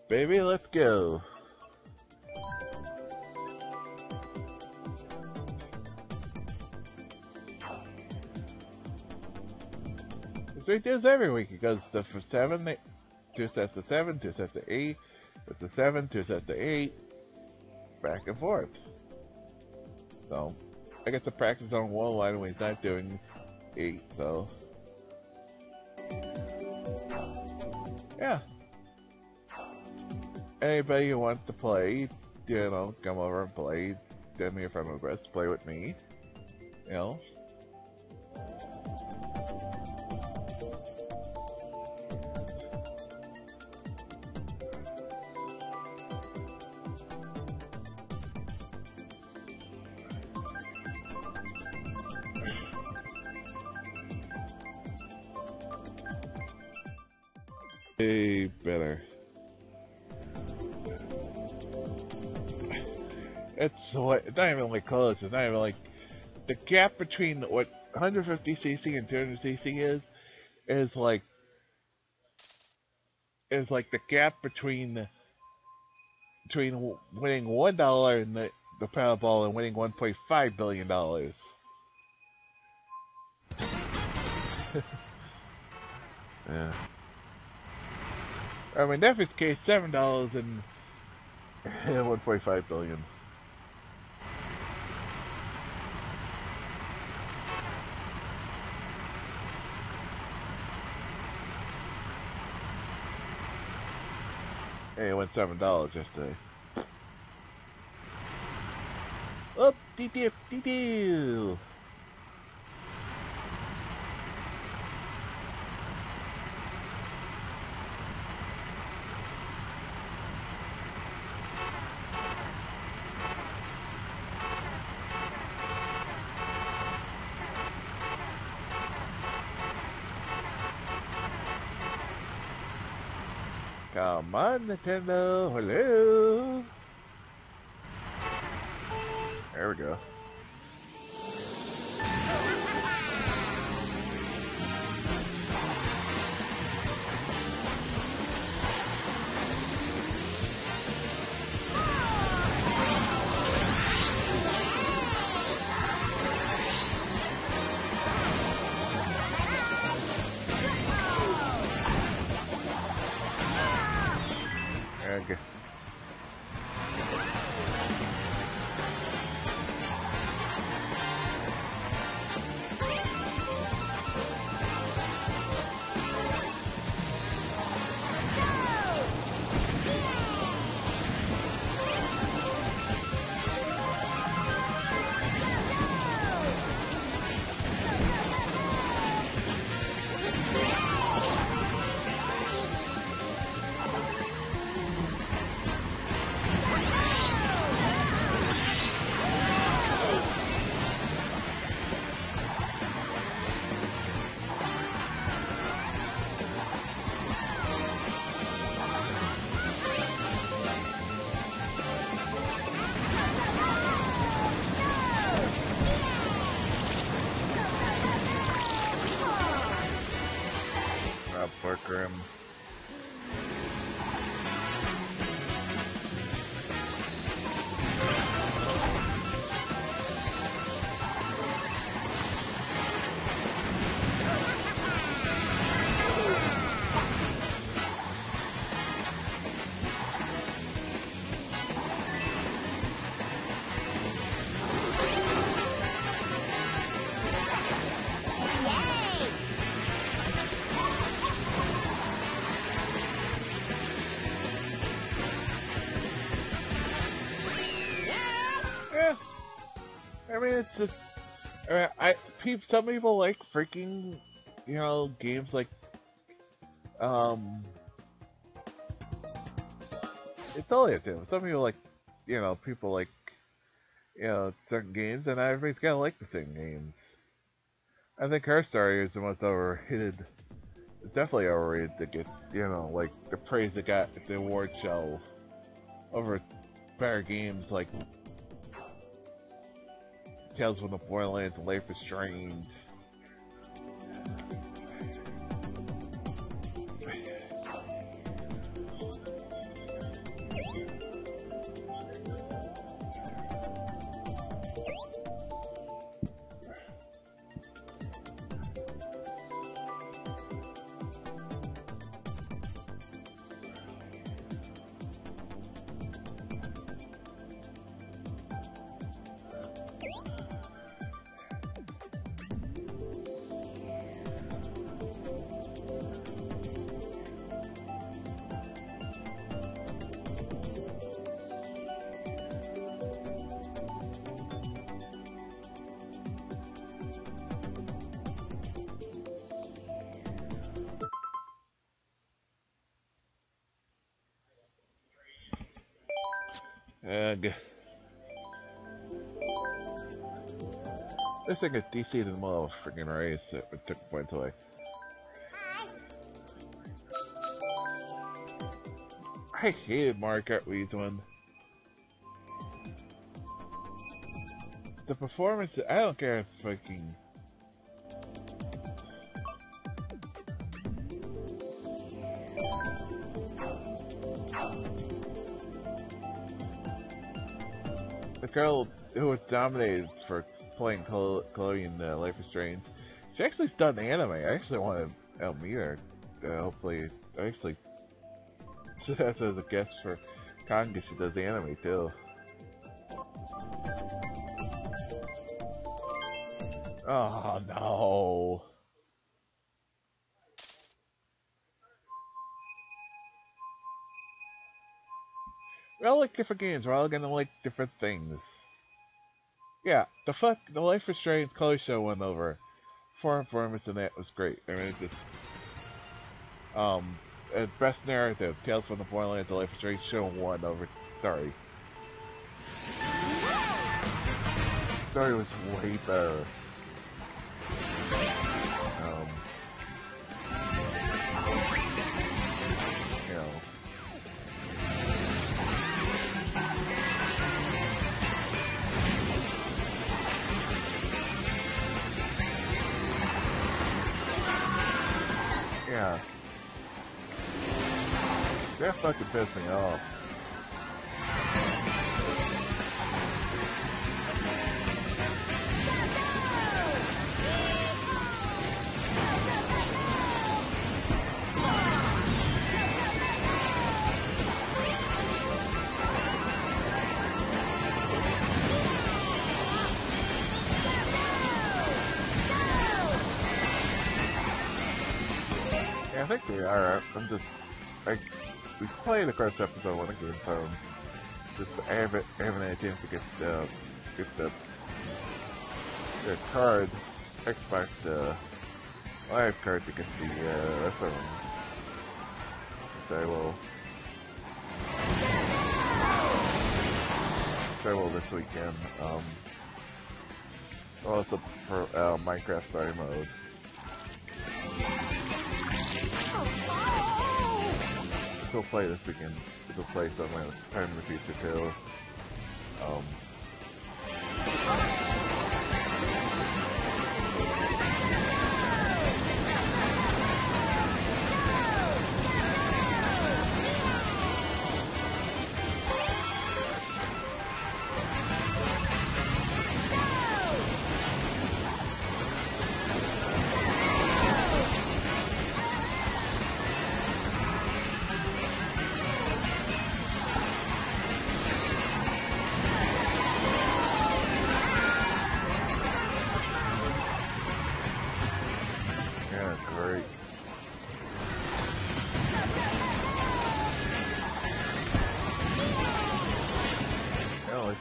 Baby, let's go. It does every week. It goes to 7, 2 sets to 7, 2 sets to 8, sets to 7, 2 sets to 8, back and forth. So, I get to practice on one line when he's not doing 8, so. Yeah. Anybody who wants to play, you know, come over and play. Send me a friend request, play with me. You know. Way better. It's not even like close. It's not even like the gap between what 150cc and 200cc is like the gap between winning $1 in the Powerball and winning $1.5 billion. Yeah. I mean, in this case, $7 and $1.5 billion. Hey, it went $7 yesterday. Up, dee-dee-dee-dee. Come on, Nintendo. Hello. There we go. It's just, some people like freaking, you know, games like, it's all it is. Some people like, you know, certain games, and everybody's kind of like the same games. I think Hearthstone is the most overrated. It's definitely overrated to get, you know, like the praise it got at the award show over better games like Tales from the Borderlands and Life is Strange. This thing is DC'd in the middle of a freaking race. It took points away. I hated Mario Kart 8 one. The performance, I don't care if fucking. The girl who was dominated for playing Chloe in Life is Strange. She actually's done anime. I actually want to meet her. Hopefully, that's as a guest for Kanga. She does anime too. Oh no. We all like different games. We're all gonna like different things. Yeah, the Life is Strange Chloe show went over for performance, and that was great. I mean, it just best narrative, Tales from the Borderlands, the Life is Strange show won over. Story was way better. You know, Yeah. That fucking pissed me off. I think they are. I'm just like we played the first episode on again, so just having an attempt to get the card, Xbox live card to get the rest of them. So I will this weekend. Also for Minecraft story mode. We'll play this weekend. We'll play some time in the future too.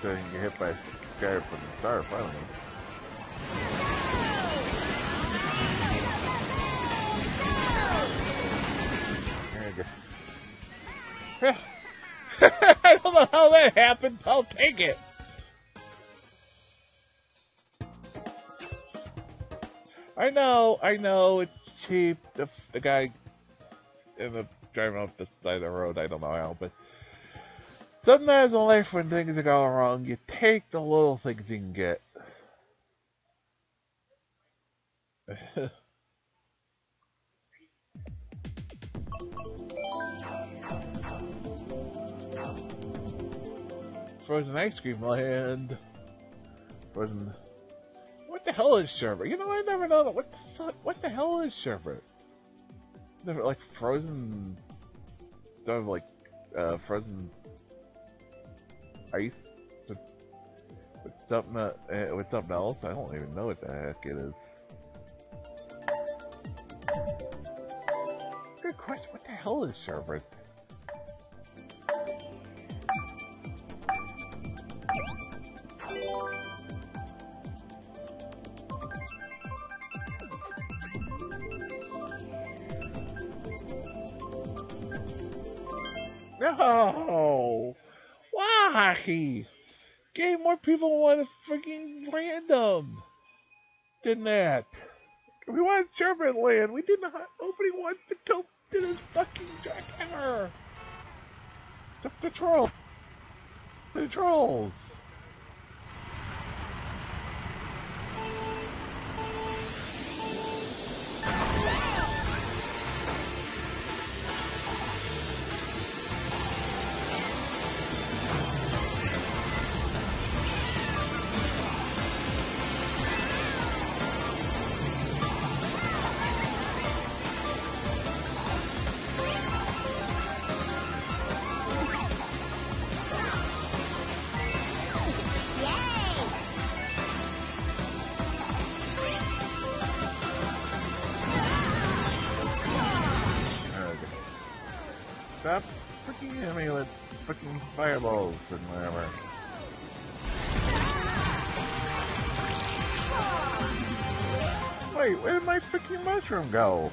So you can get hit by a guy from the star, finally. There you go. I don't know how that happened, I'll take it. I know, it's cheap. The guy driving off the side of the road, I don't know how, but sometimes in life, when things are going wrong, you take the little things you can get. Frozen ice cream land. Frozen. What the hell is sherbet? You know, I never know that. What the fuck? What the hell is sherbet? Never like frozen. Sort of like frozen. Ice with something else. I don't even know what the heck it is. Good question. What the hell is sherbet? No. Hockey! Gave more people want a freaking random than that. We wanted Sherbet Land. We did not. Nobody wants to go to this fucking jackhammer. The trolls. The trolls. Stop freaking at me with freaking fireballs and whatever. Wait, where did my freaking mushroom go?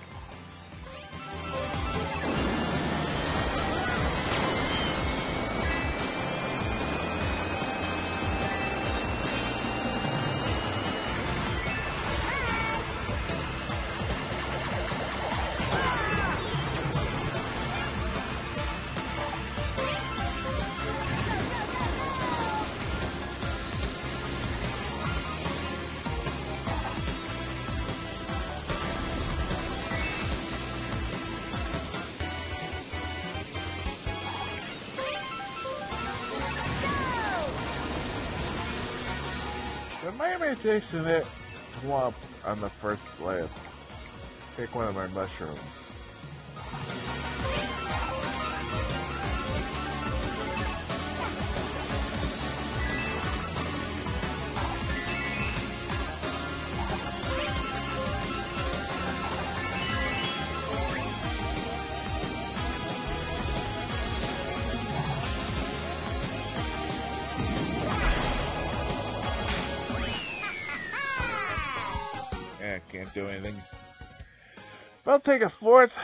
There might be a taste in it swamp on the first place. Take one of my mushrooms. Can't do anything. But I'll take a fourth.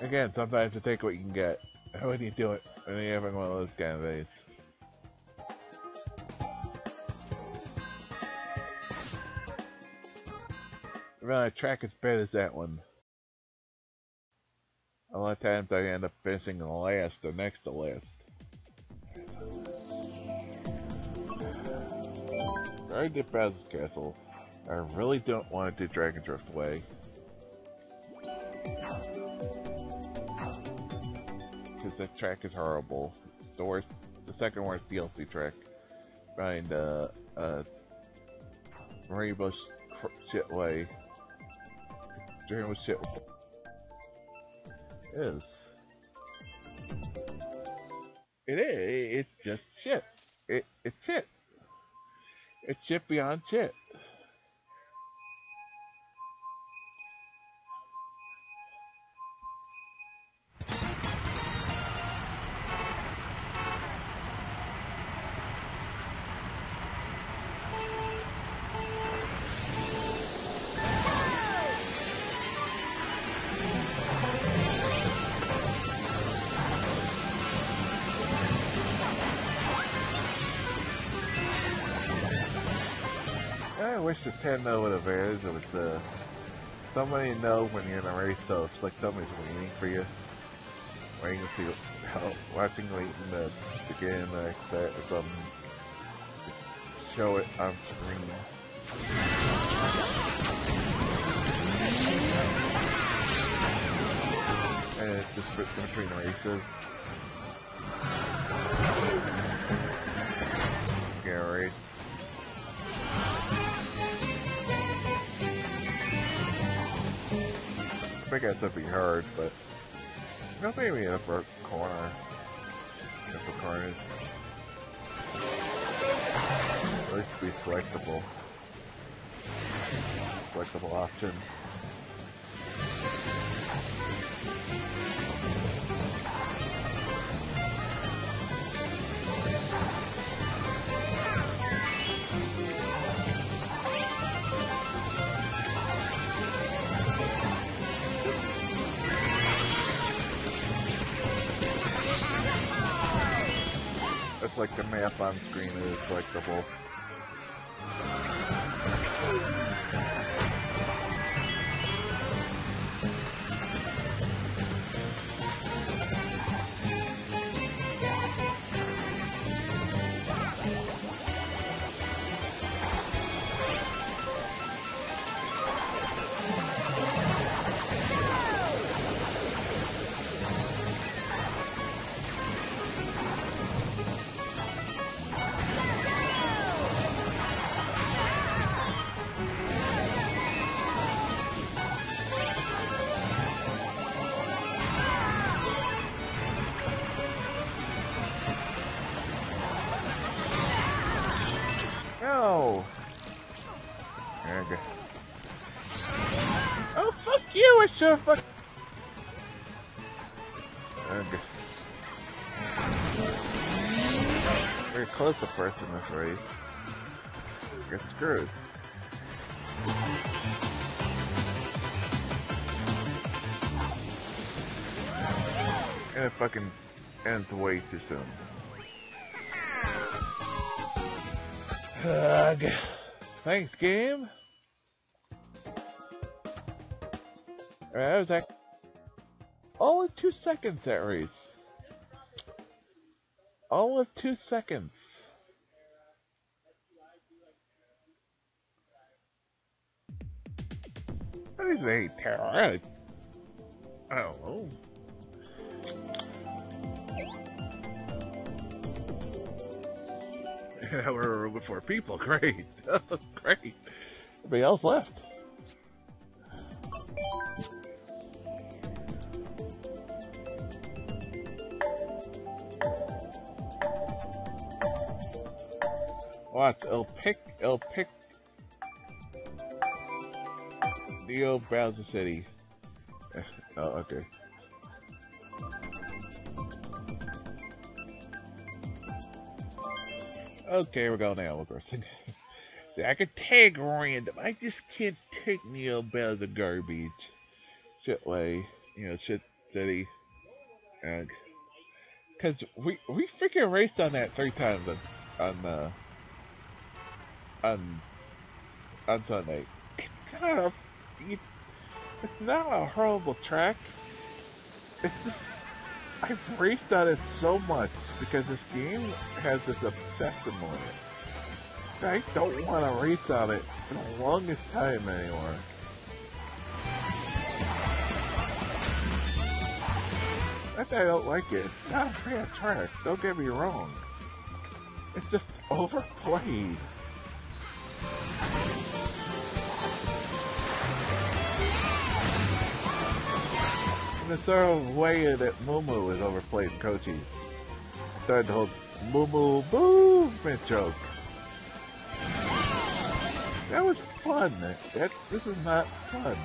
Again, sometimes you take what you can get. How would you do it when you're having one of those kind of days? Around a track as bad as that one. A lot of times I end up finishing the last or next to last. I did Bowser's Castle. I really don't want to do Dragon Drift Way. Because that track is horrible. It's the worst, the second worst DLC track. Behind Rainbow Shit Way. Rainbow Shit Way. It's just shit. It's shit. It's shit beyond shit. I wish the 10 know what a bear is. It was somebody know when you're in a race, so it's like somebody's waiting for you. Waiting to see watching waiting to get in the next set or something. Show it on screen. And it's just between races. Gary. I guess that'd be hard, but no, maybe in the first corner. Different corners. At least be selectable. Selectable option. It's like the map on screen is selectable. We're close to first in this race. Get screwed. And it fucking ends way too soon. Ugh. Thanks, game. That was like all of 2 seconds that race. All of 2 seconds. That is a terror. I don't know. We're over 4 people. Great. Great. Everybody else left. Watch, it'll pick Neo browse the city. Oh, okay. Okay, we're going now, of course. I can tag random. I just can't take Neo browse the garbage. Shit way, you know, shit city. And, cause we freaking raced on that 3 times on Sunday. It's not a horrible track. It's just, I've raced on it so much because this game has this obsession on it. I don't want to race on it for the longest time anymore. Not that I don't like it. It's not a bad track. Don't get me wrong. It's just overplayed. In a sort of way that Moomoo is overplayed in Cochise. I started the whole Moomoo movement joke. That was fun. This is not fun.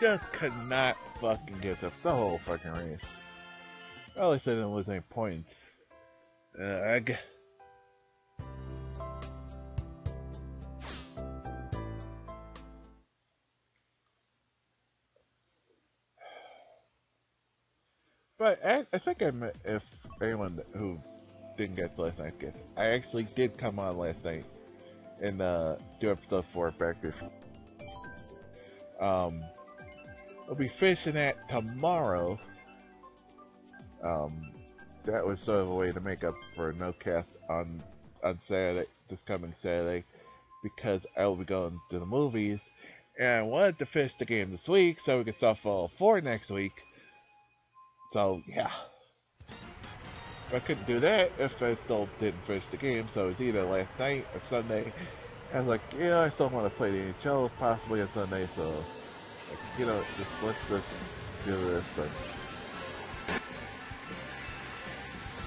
Just could not fucking give up the whole fucking race. Well, at least I didn't lose any points. Ugh. But I think I met, if anyone who didn't get to last night gets, I actually did come on last night and do episode 4 practice. We'll be finishing that tomorrow. That was sort of a way to make up for no cast on Saturday, this coming Saturday, because I will be going to the movies, and I wanted to finish the game this week so we could solve all 4 next week. So yeah, I couldn't do that if I still didn't finish the game. So it was either last night or Sunday. I was like, you know, I still want to play the NHL possibly on Sunday, so like, you know, just let's just do this thing.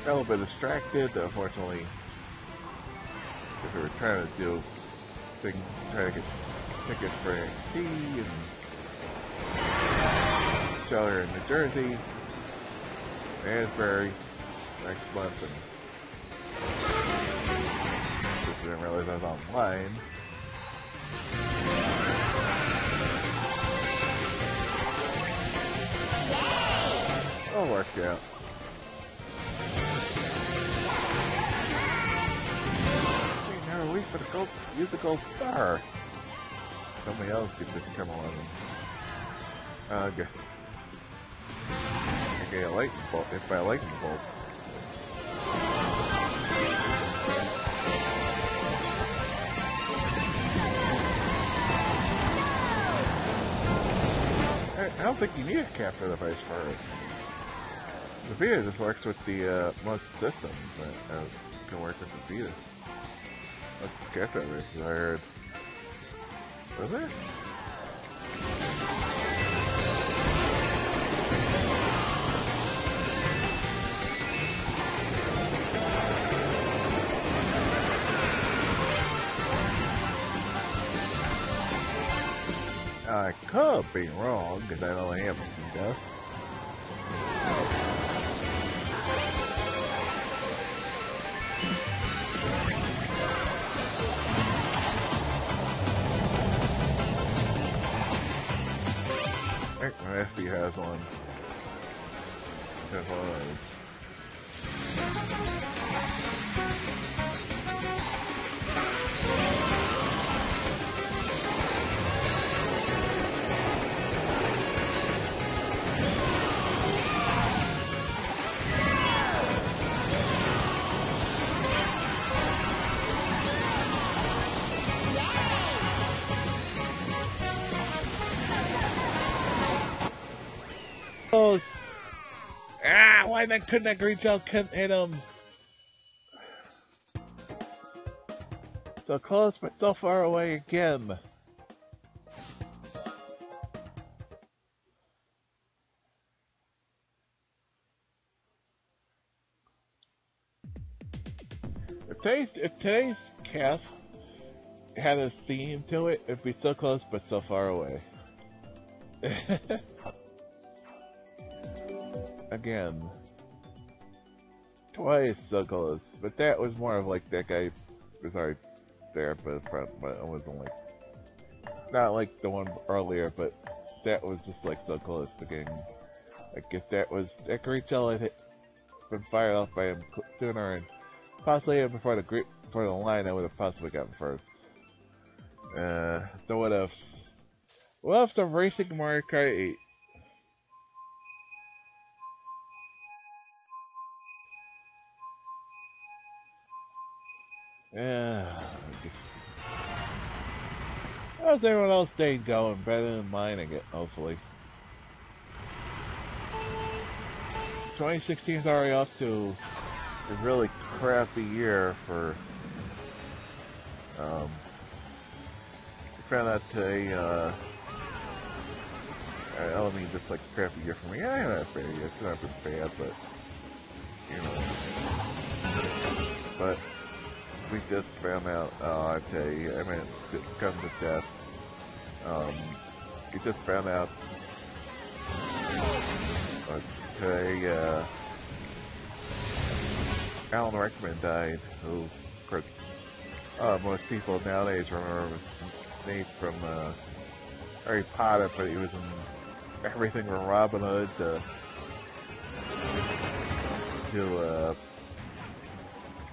Got a little bit distracted, unfortunately, because we were trying to do things, trying to get tickets for NXT and shelter in New Jersey, Asbury, next month, and I didn't realize I was online. It'll work out. Now we for the gold, use the gold star. Somebody else could just come along. Okay. Okay, a lightning bolt. If I lightning bolt. don't think you need a capture device for it. The Vita just works with the most systems that can work with the Vita. That's the capture device I heard. Was it? I could be wrong, because I don't have anything though. My SD has one. That's all right. Why that couldn't that green gel couldn't hit him? So close but so far away again. If today's cast had a theme to it, it'd be so close but so far away. Again. Twice so close, but that was more of like that guy was already there, but it wasn't like not like the one earlier, but that was just like so close to getting. I guess that was that great gel had been fired off by him sooner, and possibly even before the line, I would have possibly gotten first. So what if? What if the racing Mario Kart 8? Yeah. How's everyone else day going? Better than mine, I guess, hopefully. 2016 is already off to a really crappy year for. I found out today. I mean, just like crappy year for me. Yeah, I know that's bad. It's not bad, but you know. But. We just found out, I tell you, I mean, it's come to death. We just found out today, Alan Rickman died, who, of course, most people nowadays remember his name from Harry Potter, but he was in everything from Robin Hood to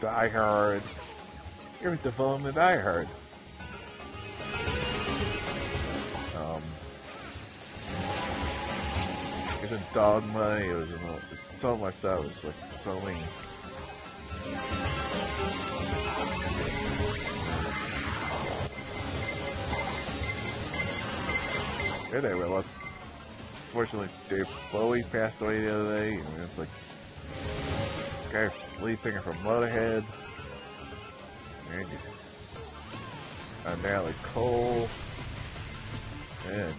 Die Hard. It was the film that I heard. It was Dogma, it was so much that was like so many. And anyway, well, fortunately Dave Bowie passed away the other day, and it's like guy lead singer from Motorhead. I'm Natalie Cole. Heck.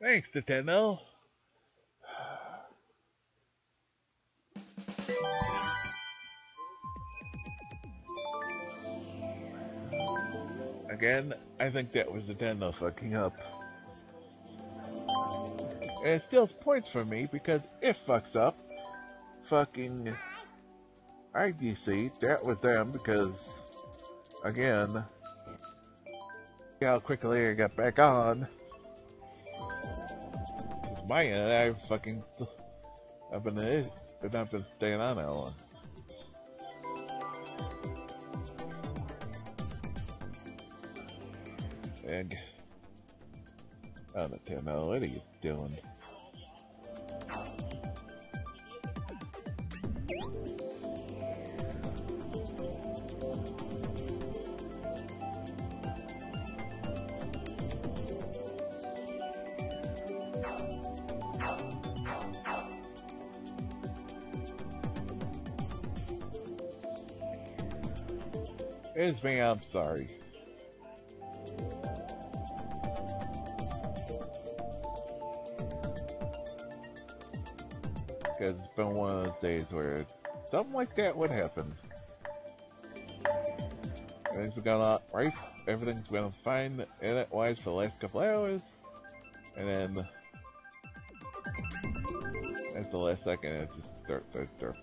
Thanks, Nintendo. Again, I think that was Nintendo fucking up. And it steals points from me because it fucks up. Fucking IDC, that was them because, again, see how quickly I got back on. buying it, I fucking... I've been staying on that long. And... I don't know, now what are you doing? It's me, I'm sorry. Because it's been one of those days where something like that would happen. Everything's been going on right, everything's been fine edit-wise for the last couple hours, and then at the last second it just starts.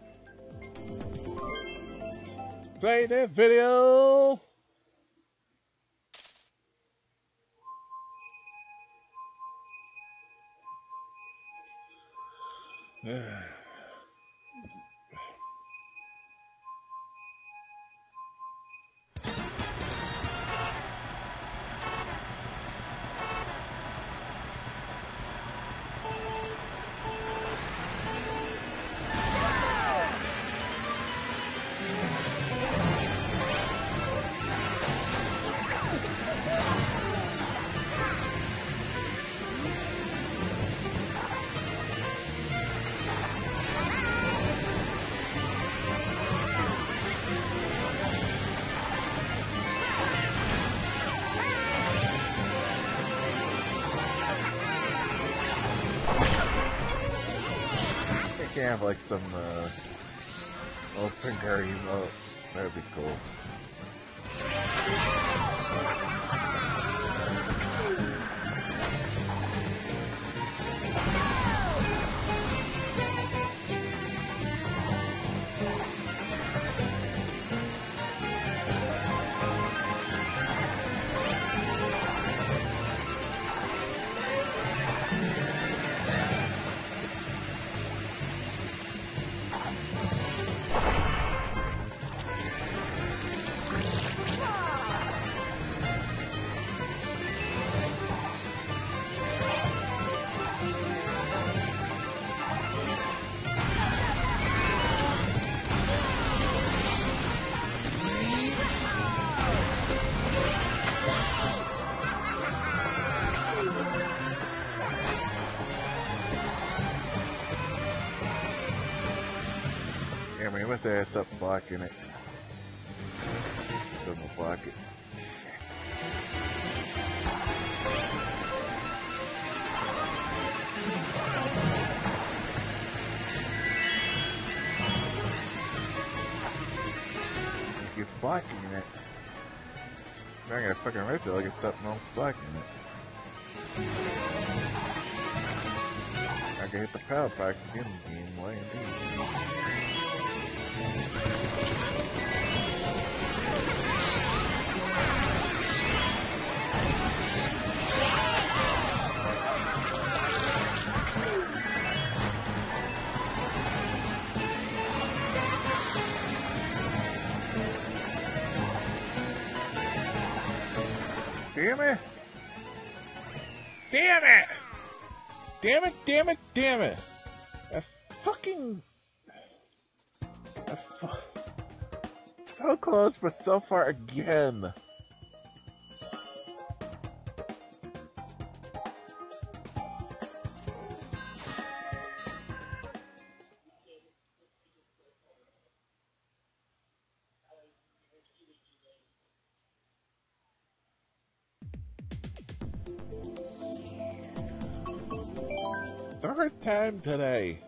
Play that video! I have like some old finger emote. That'd be cool. With their ass up blocking it. Doesn't block it. If you're blocking it, I'm not gonna fucking rip it like it's something else blocking it. I can hit the power box again in the game, why indeed? Damn it! Damn it! Damn it, damn it, damn it! I fucking... So close, but so far again. Third time today.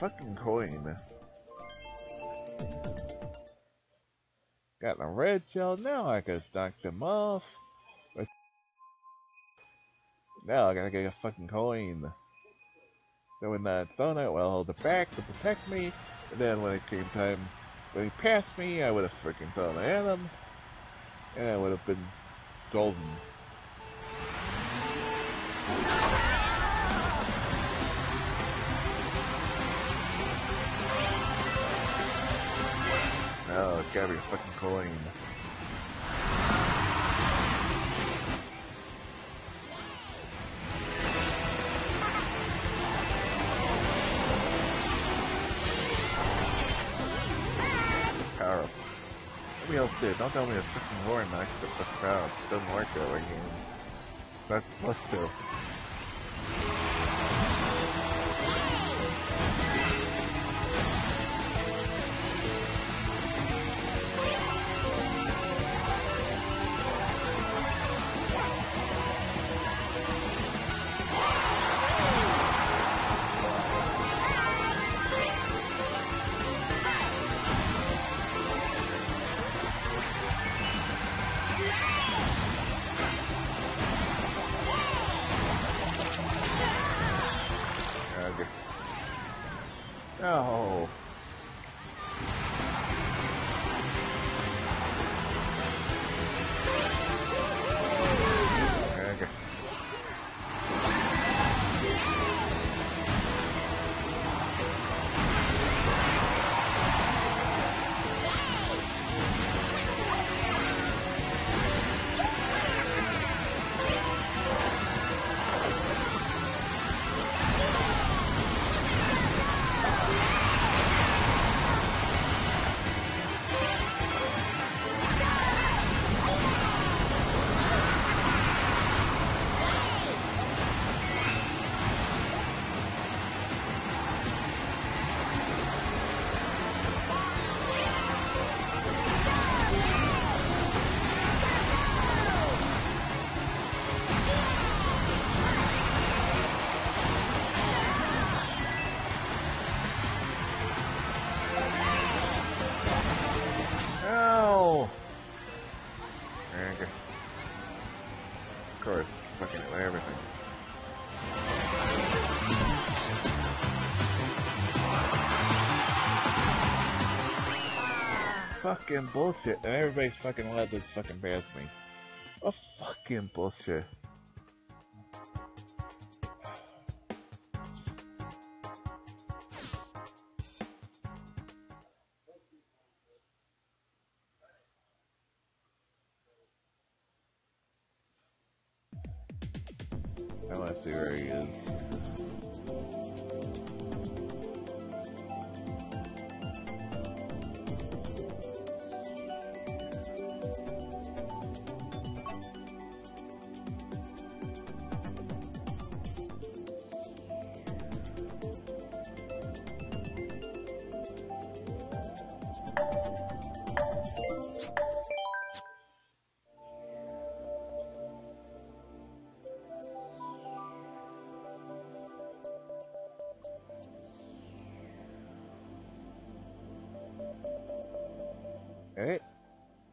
Fucking coin. Got a red shell, now I can stock them off. Now I gotta get a fucking coin. Then when that's done, I will hold it back to protect me. And then when it came time, when he passed me, I would have freaking thrown it at him. And I would have been golden. Oh, it's gotta be a fucking coin. Don't tell me it's fucking horn knocks the fuck crowd. It doesn't work that way, game. That's supposed to. No. Okay. Fucking bullshit, and everybody's fucking allowed to fucking pass me. Oh, fucking bullshit. I want to see where he is. Alright,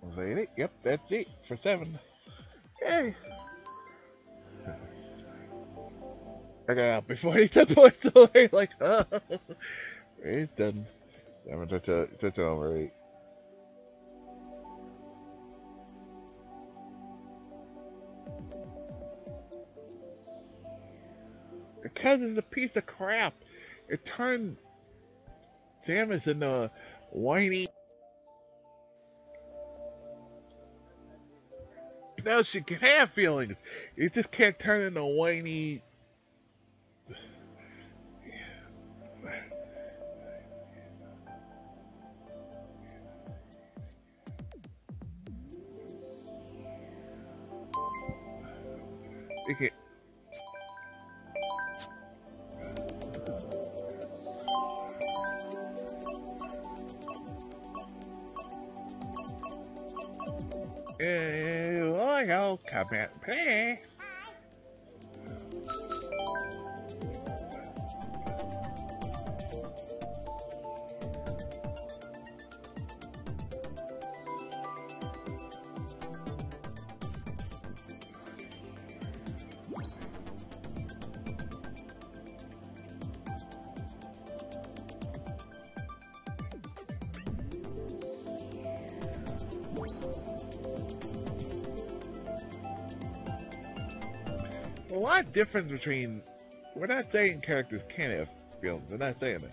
was that it? Yep, that's it for 7. Yay! I got out before he took points away, like, oh! It's done. I'm gonna touch it over 8. Because it's a piece of crap! It turned Samus into a whiny. Now she can have feelings. It just can't turn into whiny. It can't. Comment, please. a lot of difference between, we're not saying characters can't have skills, we're not saying that.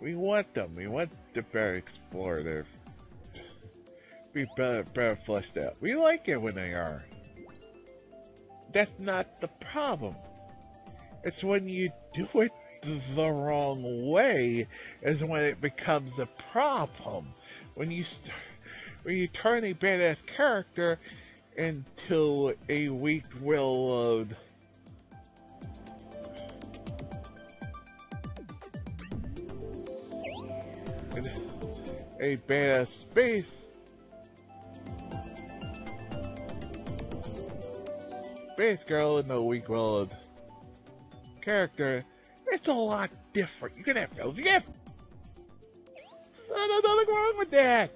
We want them, we want to better explore their, be better fleshed out. We like it when they are. That's not the problem. It's when you do it the wrong way is when it becomes a problem. When you start, when you turn a badass character into a weak willed a badass space girl and a weak willed character, it's a lot different. You can have failures. You can have... There's nothing wrong with that.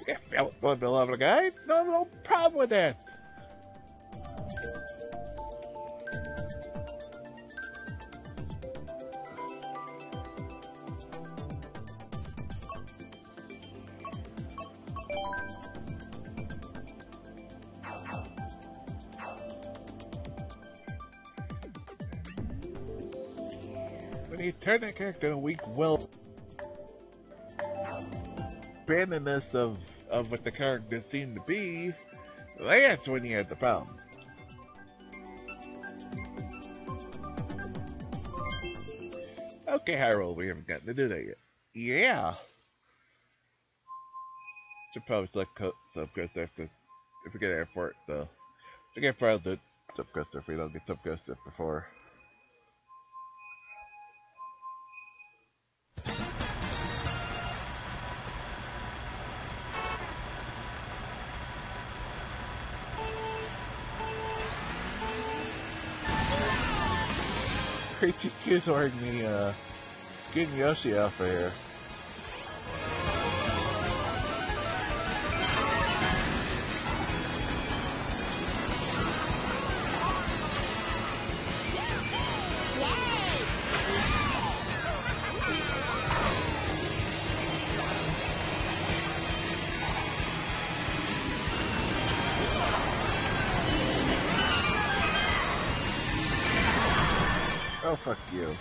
You can have failures for the love of the guy. No problem with that. Turn that character in a weak will. Abandonness of what the character seemed to be, that's when you had the problem. Okay, Hyrule, we haven't gotten to do that yet. Yeah! Should probably select subquest after, if we get airport, though. We get probably do subquest if we don't get subquested before. TheGreatGQ's ordering me, getting Yoshi off of here. Oh, fuck you.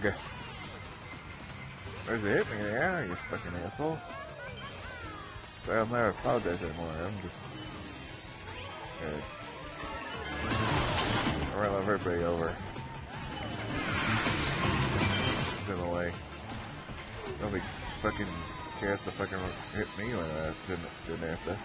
Okay. Where's it hit me there, you fucking asshole? So I'll never apologize anymore, I'm just... Okay. I'll run everybody over. It's in the way. Nobody fucking cares to fucking hit me when I didn't have to.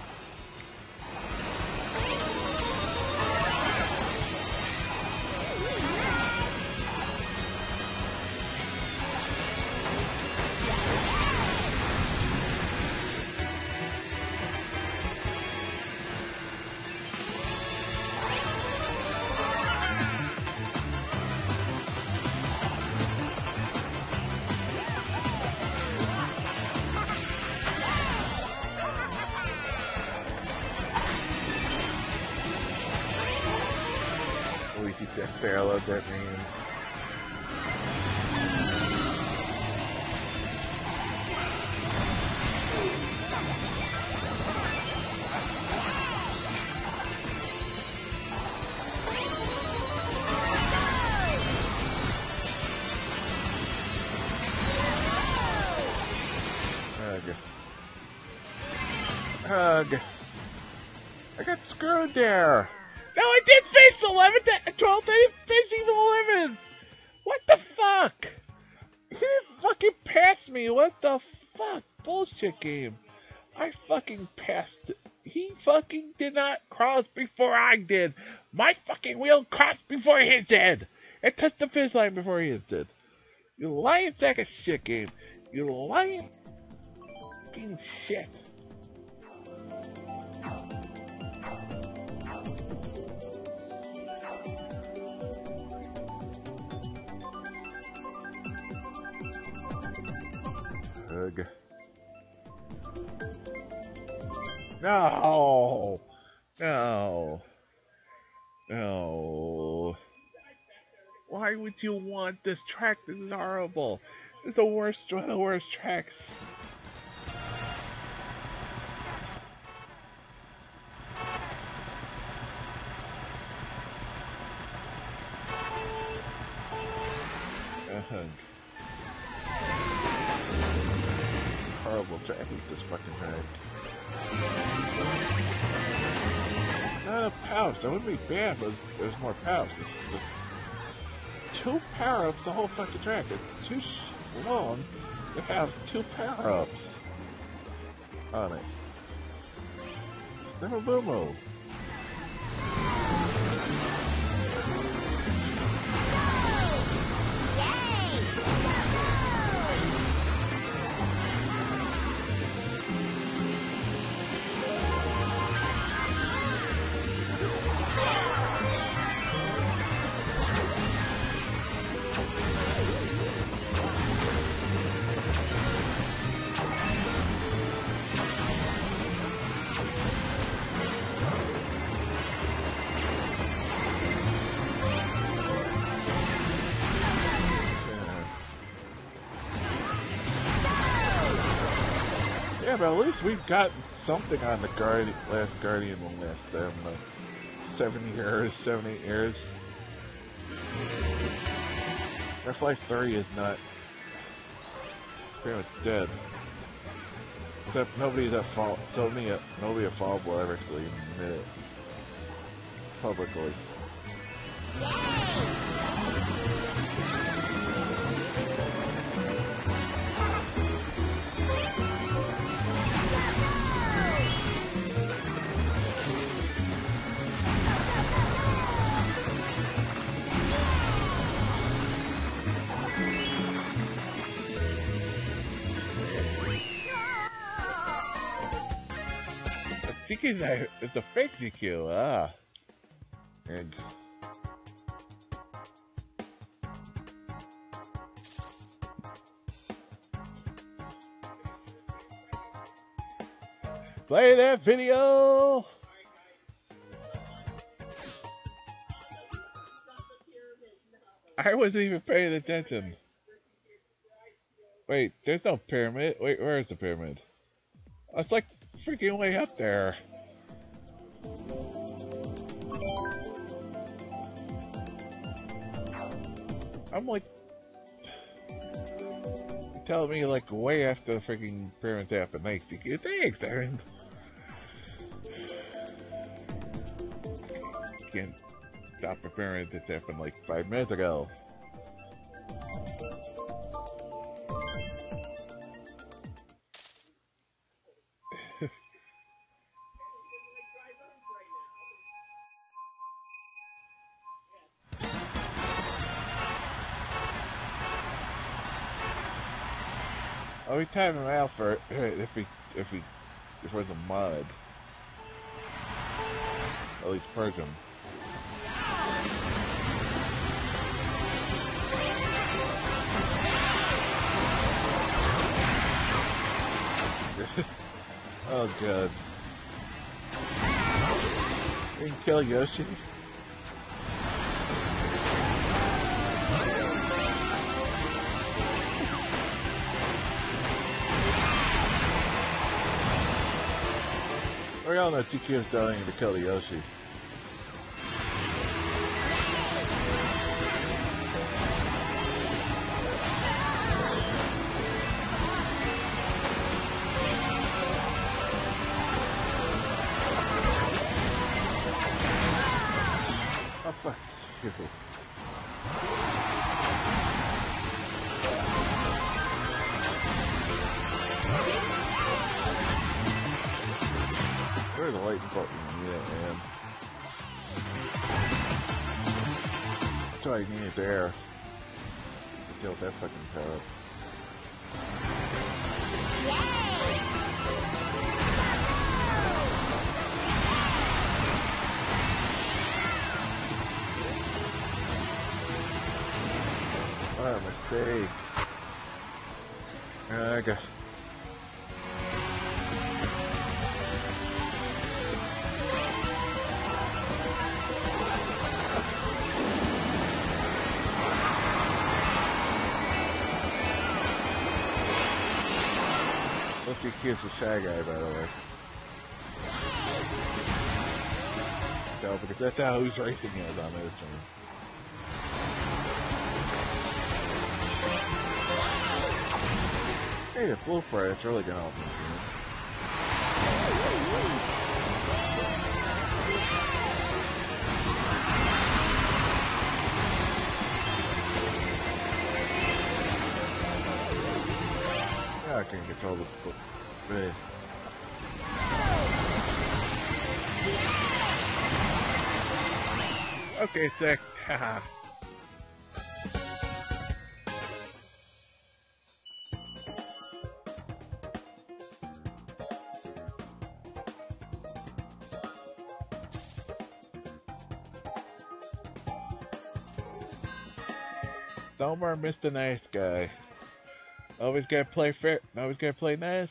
Barrelloads at me. Hug. Hug. I got screwed there. No, I did face 11th at 12th, I didn't face even 11th! What the fuck? He didn't fucking pass me, what the fuck? Bullshit game. I fucking passed it. He fucking did not cross before I did. My fucking wheel crossed before his did. It touched the finish line before his did. You lying sack of shit game. You lying fucking shit. Ugh. No! No! No! Why would you want this track? This is horrible. It's the worst, one of the worst tracks. Horrible track. I hate this fucking track. Not a pouch. That would be bad, but there's more pouch. Two power-ups the whole fucking track. It's too long to have two power-ups on it. Never boomo. Yeah, but at least we've gotten something on the last Guardian list there in like 7 years, 7, 8 years. Half-Life 3 is not pretty much dead. Except nobody's at fault. Nobody at fault will ever actually admit it publicly. It's a fake GQ, ah. And play that video. I wasn't even paying attention. Wait, there's no pyramid. Wait, where is the pyramid? Oh, it's like freaking way up there. I'm like, you're telling me like way after the freaking pyramids happened. Thanks, Aaron. Can't stop a pyramid that's happened like 5 minutes ago. I'll be timing him out for if there's a mod. At least purge him. Oh god. You can kill Yoshi. We all know TQ is dying to kill Yoshi. Oh fuck you. The light button, yeah, man. That's why I need a bear to kill that fucking power. Yay! sake. Okay. TheGreatGQ's a shy guy, by the way. So, because that's how who's racing is on this one. Hey, the full fry, it's really gonna help me. Yeah, I can control the foot. Okay, sick. Haha. No more Mr. Nice Guy. Always gotta play fair. Always gotta play nice.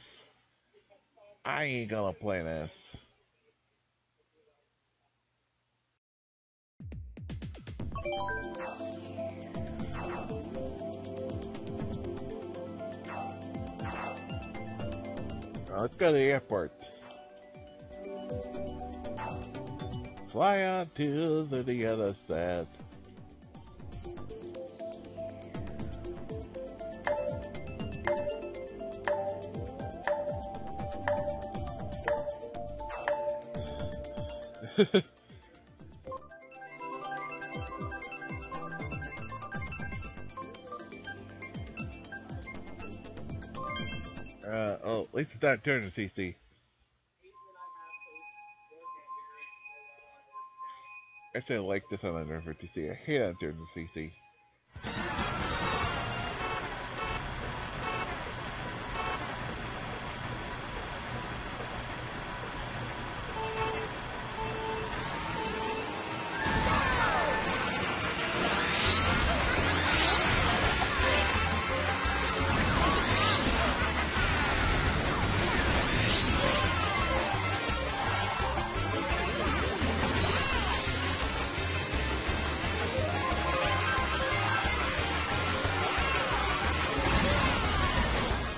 I ain't gonna play nice. Let's go to the airport. Fly on to the other side. Oh, at least it's not turning CC. Actually, I like this on 150C. I hate on turning CC.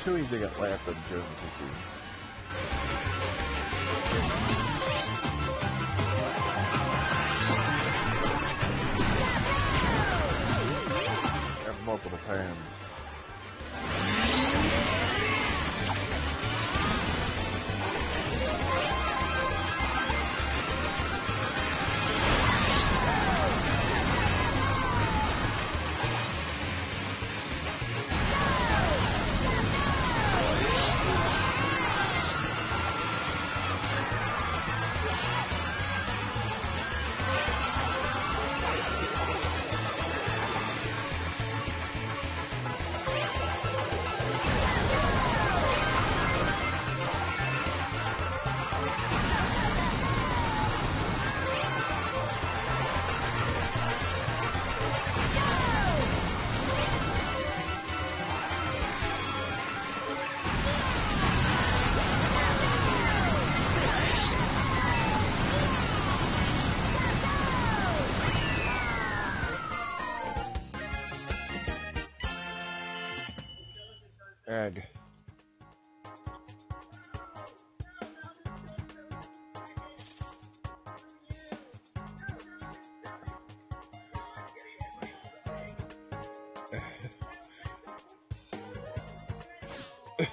Too easy to get laughed at German PC. Have multiple times.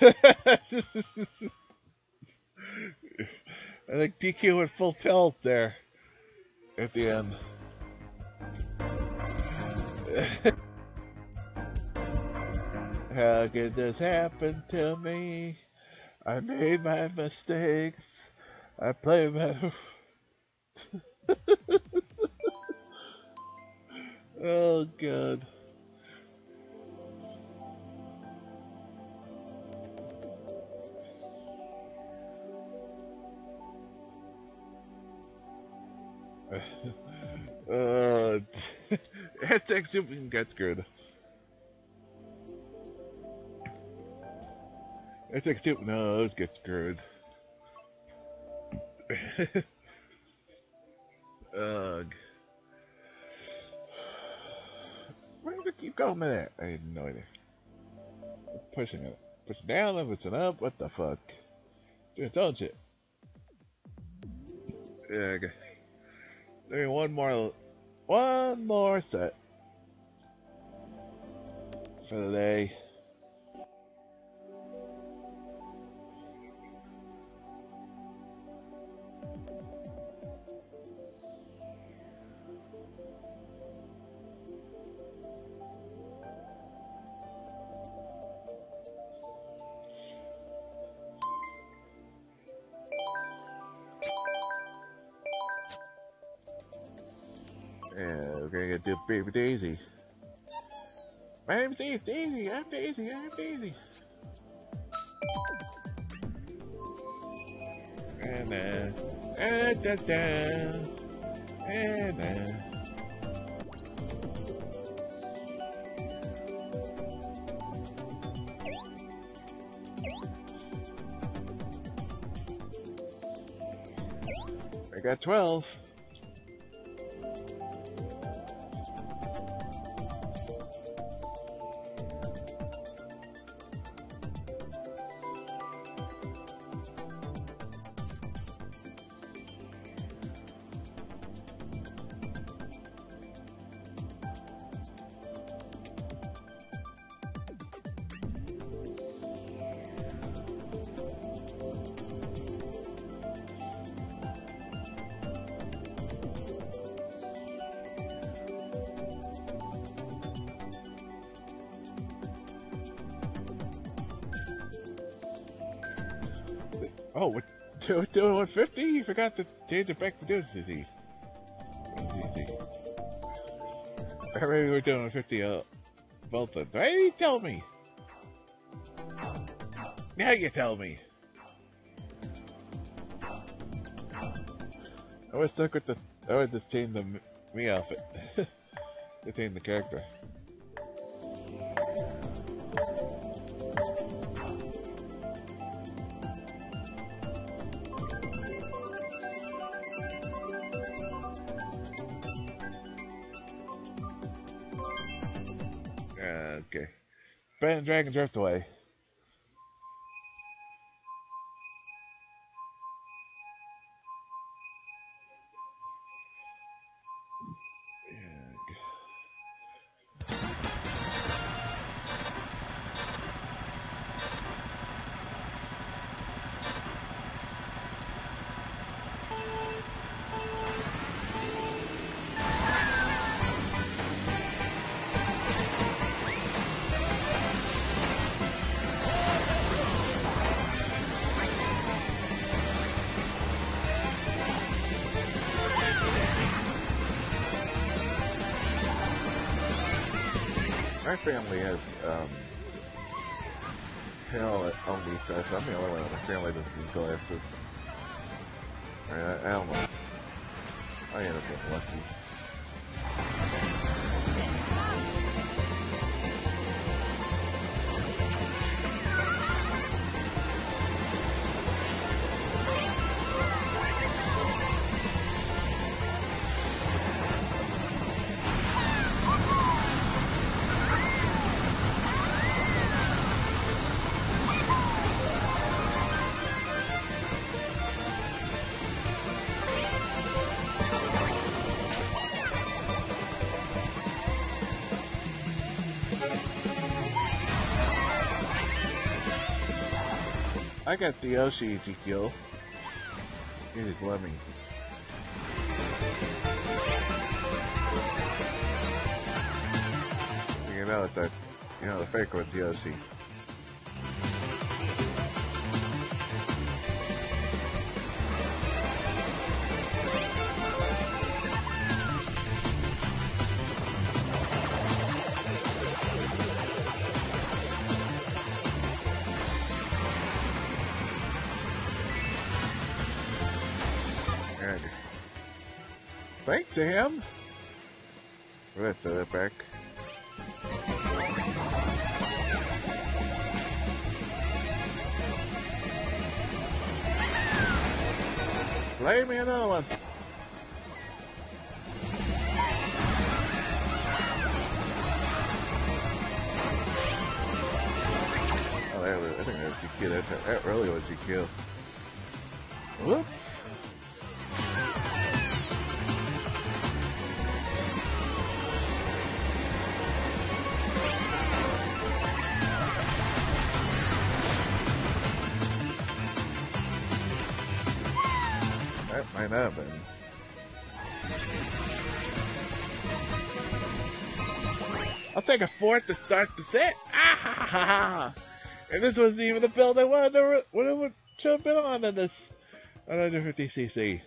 I think DQ went full tilt there at the end. How could this happen to me? I made my mistakes. I played my. Oh, God. Hashtag soup and got screwed. It's like soup. No, those get screwed. Ugh. Where does it keep going with that? I have no idea. Pushing it. Push it down, I'm pushing up. What the fuck? Dude, I told you. Yeah, okay. Maybe one more set for the day. Do baby Daisy. My name's Daisy. I'm Daisy. And then. I got 12. Oh, we're doing 150? You forgot to change it back to doing disease. Or maybe we're doing 150 both of them. Why didn't you tell me? Now you tell me! I was stuck with the... I would just change the me outfit. To change the character. Okay. Brandon Dragon Drift away. My family has, panel on these guys. I'm the only one in my family that doesn't enjoy this. I don't know. I end up getting lucky. I got the TheGreatGQ. It is Lemmy. You know it's that, you know the fake one's the TheGreatGQ. Thanks to him. Let's throw that back. Play me another one. Oh, there we go. I think that was GQ that time. That really was GQ. Whoops. That might not have been. I'll take a fourth to start the set. Ah ha ha ha! And this wasn't even the build I wanted to. What it should have been on in this 150cc.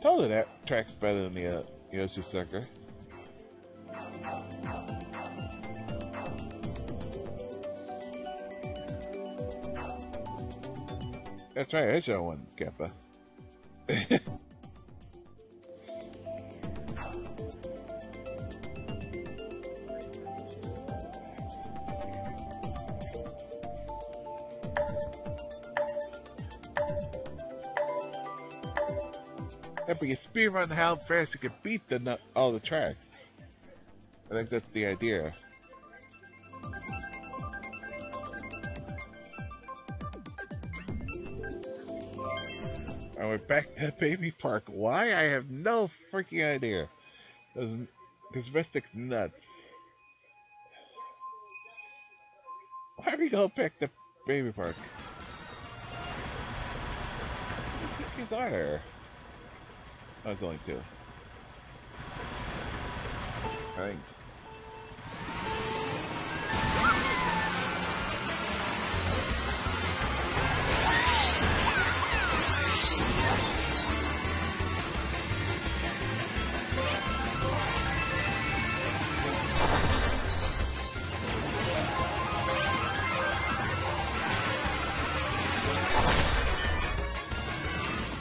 Told you that track's better than the Yoshi sucker. That's right, I show one, Keppa. But you speedrun how fast you can beat all the tracks. I think that's the idea. And we're back to the baby park. Why? I have no freaking idea. Because Rustic's nuts. Why are we going back to baby park? What the heck are there? I was going to. Alright.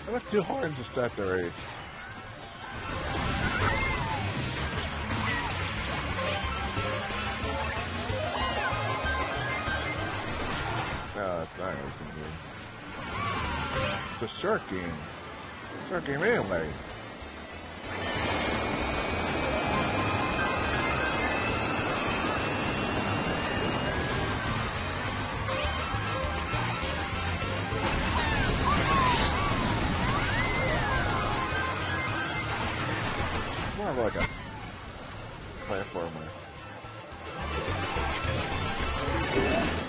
That was too hard to start the race. It's a shark game. Shark game anyway. It's more of like a platformer.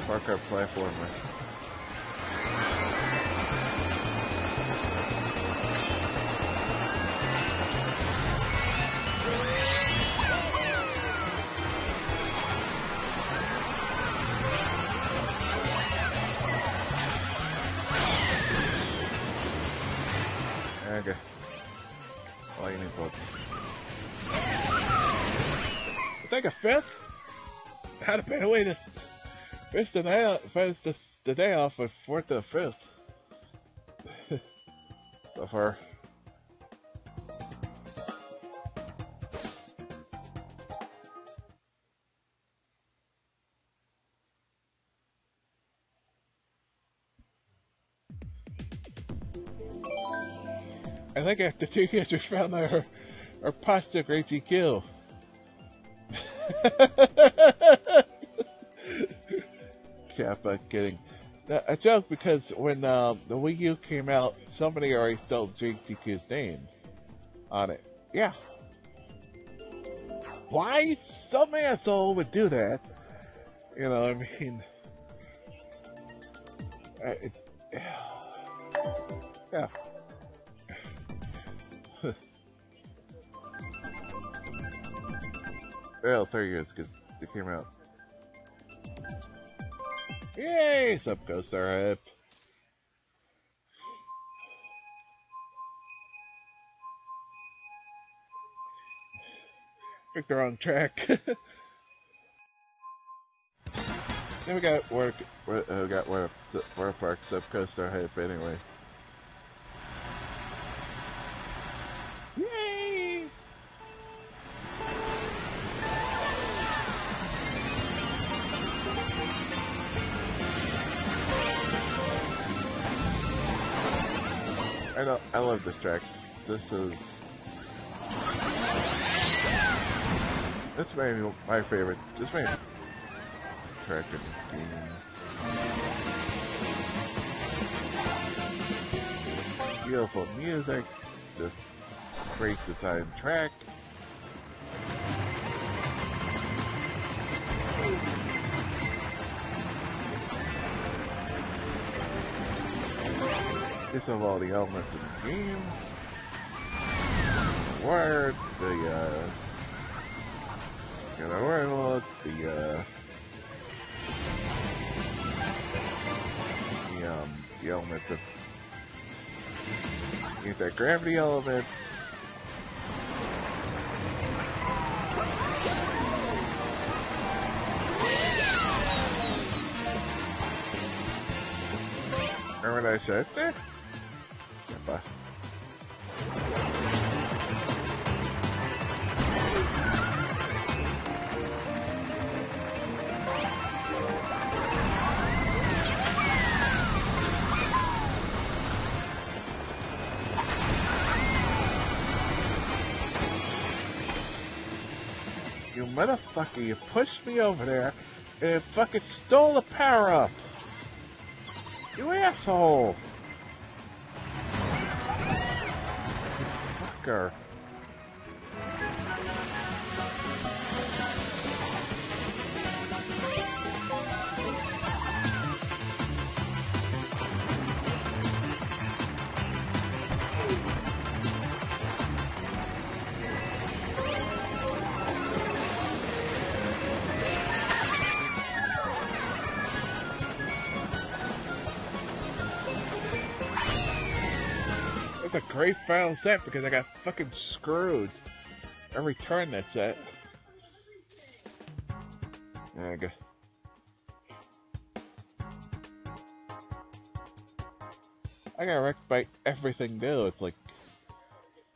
Parkour platformer. Okay. All you need, folks. I'll take a fifth? Had a better way to finish the day off with fourth to fifth. So far. I think after 2 years we found our pasta TheGreatGQ. Kappa, kidding. Now, I joke because when the Wii U came out, somebody already stole GQ's name on it. Yeah. Why some asshole would do that? You know, I mean... Yeah. Well, 3 years because it came out. Yay! Sup, Ghost RIP. Picked the wrong track. Then we got Water Park, Sup, Ghost RIP anyway. I love this track. This may be my favorite. This may be track in the game. Beautiful music. This breaks the time track. Just of all the elements of the game. The word, the elements of anti-gravity elements. Remember what I said there? You motherfucker, you pushed me over there and fucking stole the power up! You asshole! Fucker. That's a great final set because I got fucking screwed every turn that set. There I go. I got wrecked by everything new. It's like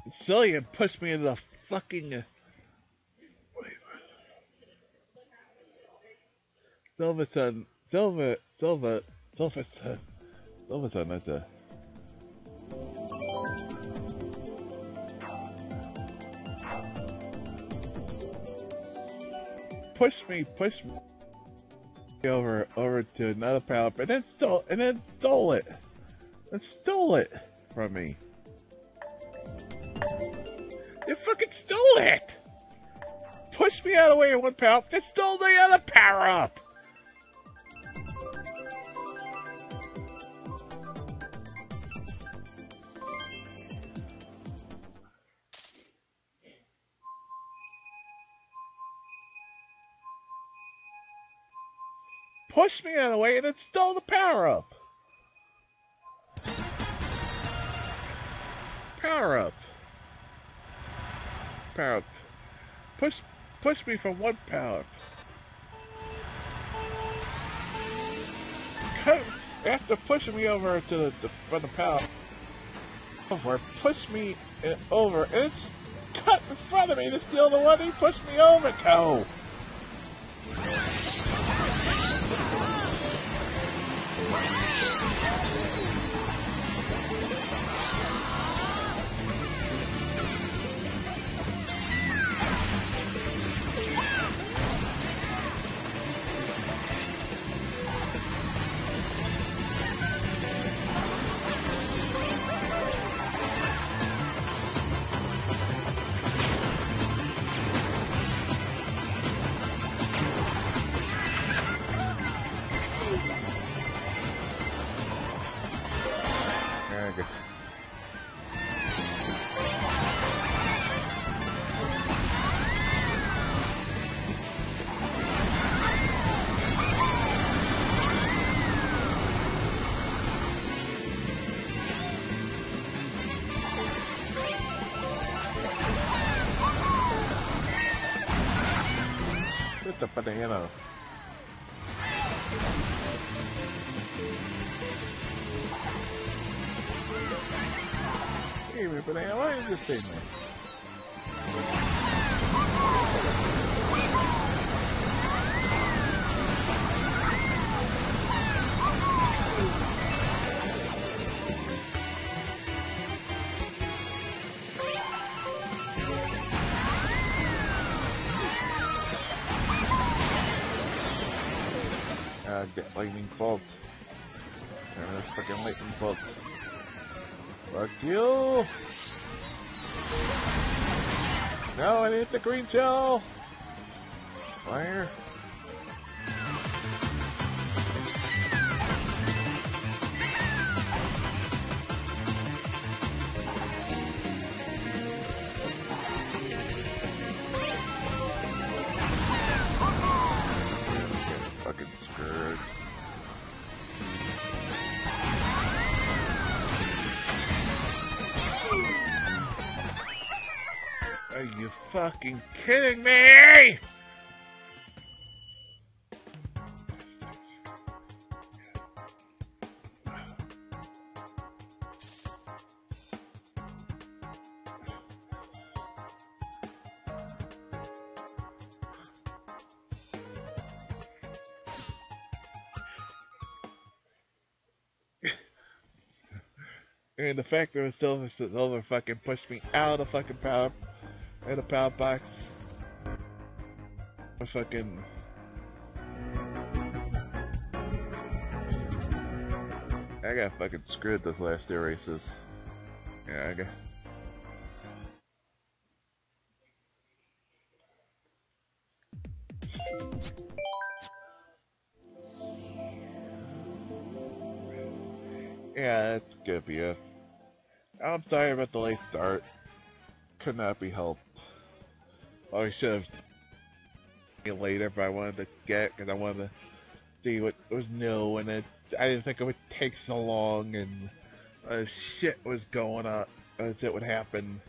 Cillian pushed me into the fucking Silver Sun, that's a Push me over to another power up, and then stole it from me. You fucking stole it! Pushed me out of the way in one power up, then stole the other power up! Pushed me out of the way and it stole the power up. Power up. Push me from one power up. After pushing me over to the power up, pushed me over and it's cut in front of me to steal the one he pushed me over to. A banana. Give me a banana. Why is this thing there? get lightning clubs. There is freaking lightning clubs. Fuck you! No, I need the green shell! Fire! Are you fucking kidding me? And the fact that Silver fucking pushed me out of the fucking power. And a power box. A fucking. I got fucking screwed this last two races. Yeah, I got. Yeah, that's gonna be it. I'm sorry about the late start. Could not be helped. I should have seen it later, but I wanted to get it because I wanted to see what was new, and it, I didn't think it would take so long, and shit was going on, and shit would happen.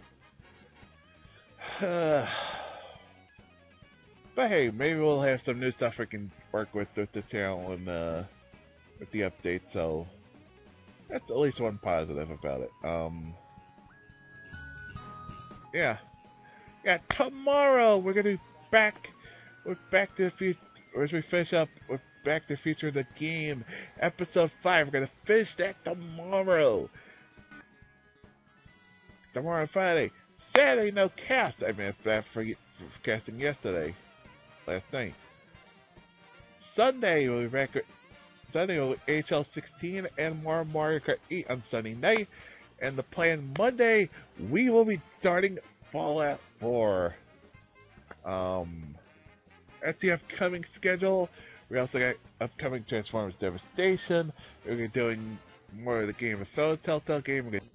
But hey, maybe we'll have some new stuff we can work with the channel and with the update, so that's at least one positive about it. Yeah, tomorrow we're gonna be back with Back to the Future. As we finish up with Back to the Future of the Game, Episode 5. We're gonna finish that tomorrow. Tomorrow, Friday. Saturday, no cast. I mean, that for casting yesterday. Last night. Sunday, we'll be back with. Sunday, we'll be HL 16 and more Mario Kart 8 on Sunday night. And the plan Monday, we will be starting Fallout 4. That's the upcoming schedule. We also got upcoming Transformers Devastation. We're gonna be doing more of the game of Solo Telltale game. We're gonna do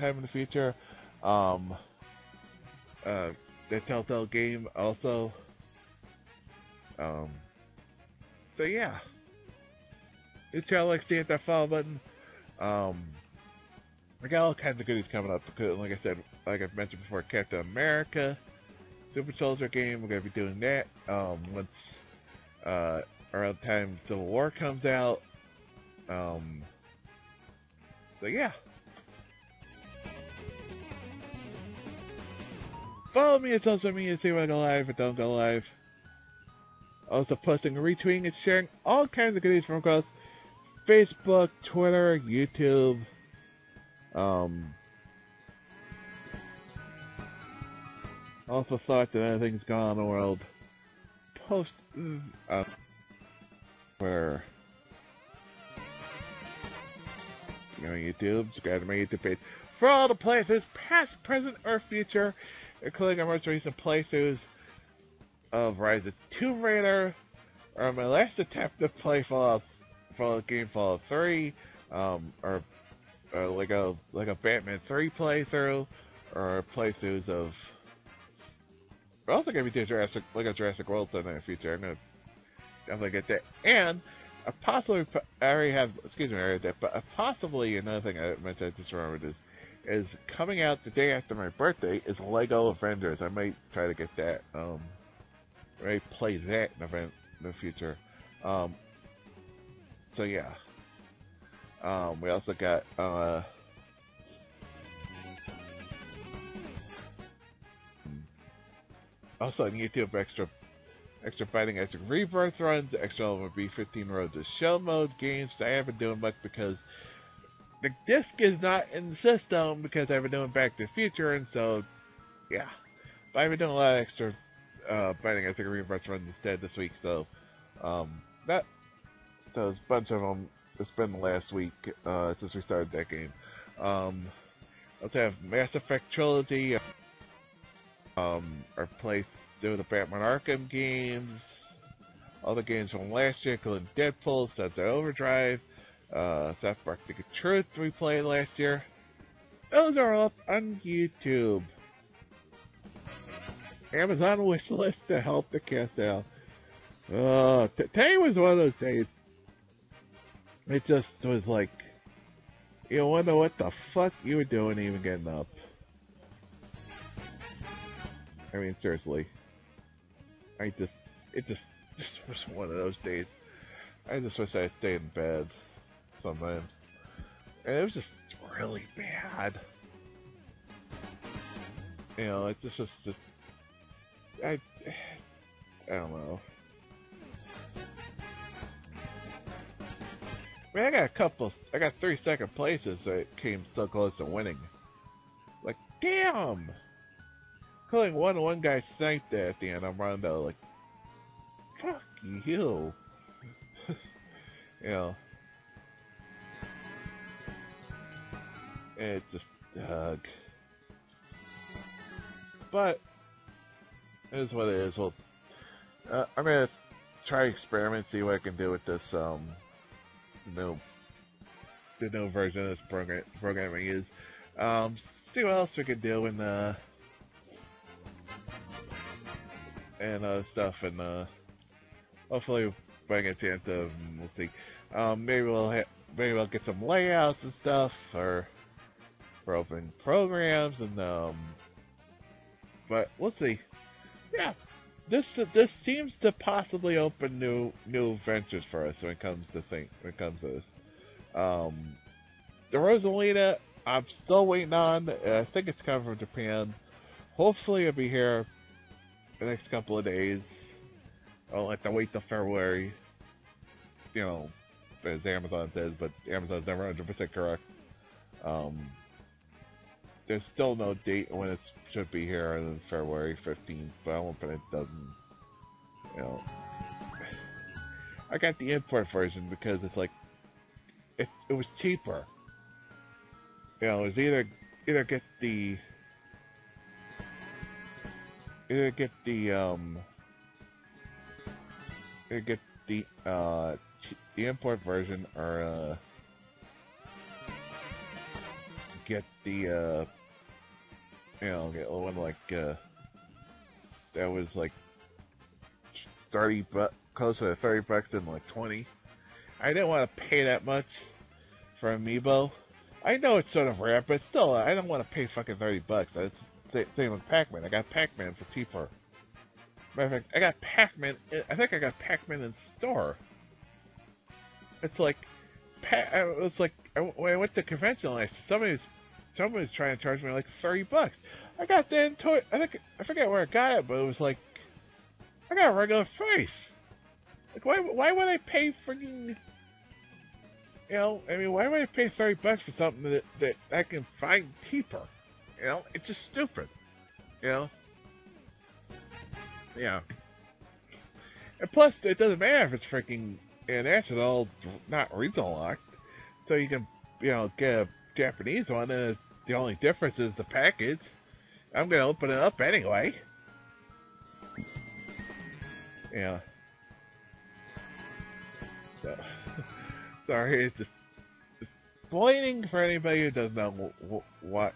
time in the future. The Telltale game also. So yeah. If y'all like to hit that follow button. We got all kinds of goodies coming up, because, like I said, like I've mentioned before, Captain America, Super Soldier game, we're going to be doing that, once, around the time Civil War comes out, so yeah. Follow me on social media to see when I go live or don't go live. Also posting, retweeting, and sharing all kinds of goodies from across Facebook, Twitter, YouTube. Also thought that everything's gone in the world. Post where you know YouTube, subscribe to my YouTube page for all the playthroughs, past, present, or future, including our most recent playthroughs of Rise of Tomb Raider, or my last attempt to play Fallout 3, or like a Batman 3 playthrough, or playthroughs of. We're also gonna be doing Jurassic World in the future. I'm gonna definitely get that, and I possibly possibly another thing I mentioned I just remembered is coming out the day after my birthday is Lego Avengers. I might try to get that. I might play that in the future. So yeah. We also got, also on YouTube, extra fighting, extra rebirth runs, extra over B15 roads of shell mode games. I haven't been doing much because the disc is not in the system because I've been doing Back to the Future, and so, yeah. But I've been doing a lot of extra fighting, extra rebirth runs instead this week, so, that so there's a bunch of them. It's been the last week since we started that game. Let's have Mass Effect Trilogy. Our place do the Batman Arkham games. Other games from last year, including Deadpool, Sunset Overdrive, South Park Stick of Truth we played last year. Those are up on YouTube. Amazon wishlist to help the cast out. Today was one of those days. It just was like, you wonder what the fuck you were doing even getting up. I mean, seriously. It just was one of those days. I just wish I stayed in bed sometimes. And it was just really bad. You know, it just I don't know. I mean, I got 3 second places that came so close to winning. Like, damn! Including one guy sniped it at the end. I'm running though, like, fuck you. You know. It just, ugh. But, it is what it is. Well, I'm gonna try to experiment, see what I can do with this, the new version of this programming is. See what else we can do and other stuff, and hopefully bring a chance to, we'll see. Maybe we'll get some layouts and stuff for open programs, and but we'll see. Yeah, this seems to possibly open new ventures for us when it comes to this. The Rosalina, I'm still waiting on. I think it's coming from Japan. Hopefully it'll be here the next couple of days. I'll have to wait till February. You know, as Amazon says, but Amazon's never 100% correct. There's still no date when it should be here on February 15th, but I'm hoping it doesn't. You know, I got the import version because it's like it was cheaper. You know, it was either get the import version or get the you know, get one like, that was like 30 bucks, closer to 30 bucks than like 20. I didn't want to pay that much for Amiibo. I know it's sort of rare, but still, I don't want to pay fucking 30 bucks. That's the same with Pac-Man. I got Pac-Man for cheaper. Matter of fact, I think I got Pac-Man in store. It's like, when I went to convention last, somebody was trying to charge me like 30 bucks. I got that in toy. I forget where I got it, but it was like, I got a regular price. Like, why would I pay freaking, you know, I mean, why would I pay 30 bucks for something that I can find cheaper? You know, it's just stupid. You know? Yeah. And plus, it doesn't matter if it's freaking international, not regional locked. So you can, you know, get a Japanese one, and the only difference is the package. I'm gonna open it up anyway. Yeah. So, sorry, it's just explaining for anybody who doesn't know what.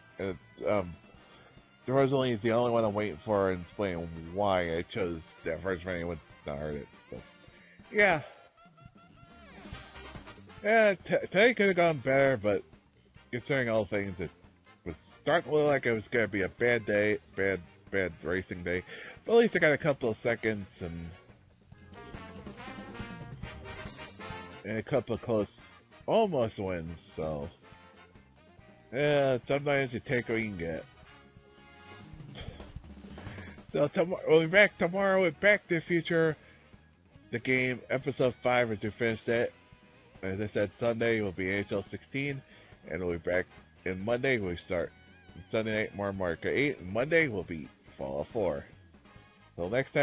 Rosalina is the only one I'm waiting for and explaining why I chose that version. Anyone not heard it? So. Yeah. Yeah, today could have gone better, but considering all things, it was starting to look like it was going to be a bad day, bad racing day. But at least I got a couple of seconds and a couple of close, almost wins. So yeah, sometimes you take what you can get. So we'll be back tomorrow with Back to the Future, the game, episode 5, as we finish that. As I said, Sunday will be NHL 16. And we'll be back, and Monday we start. Sunday night, Mario Kart 8, and Monday will be Fallout 4. Till next time.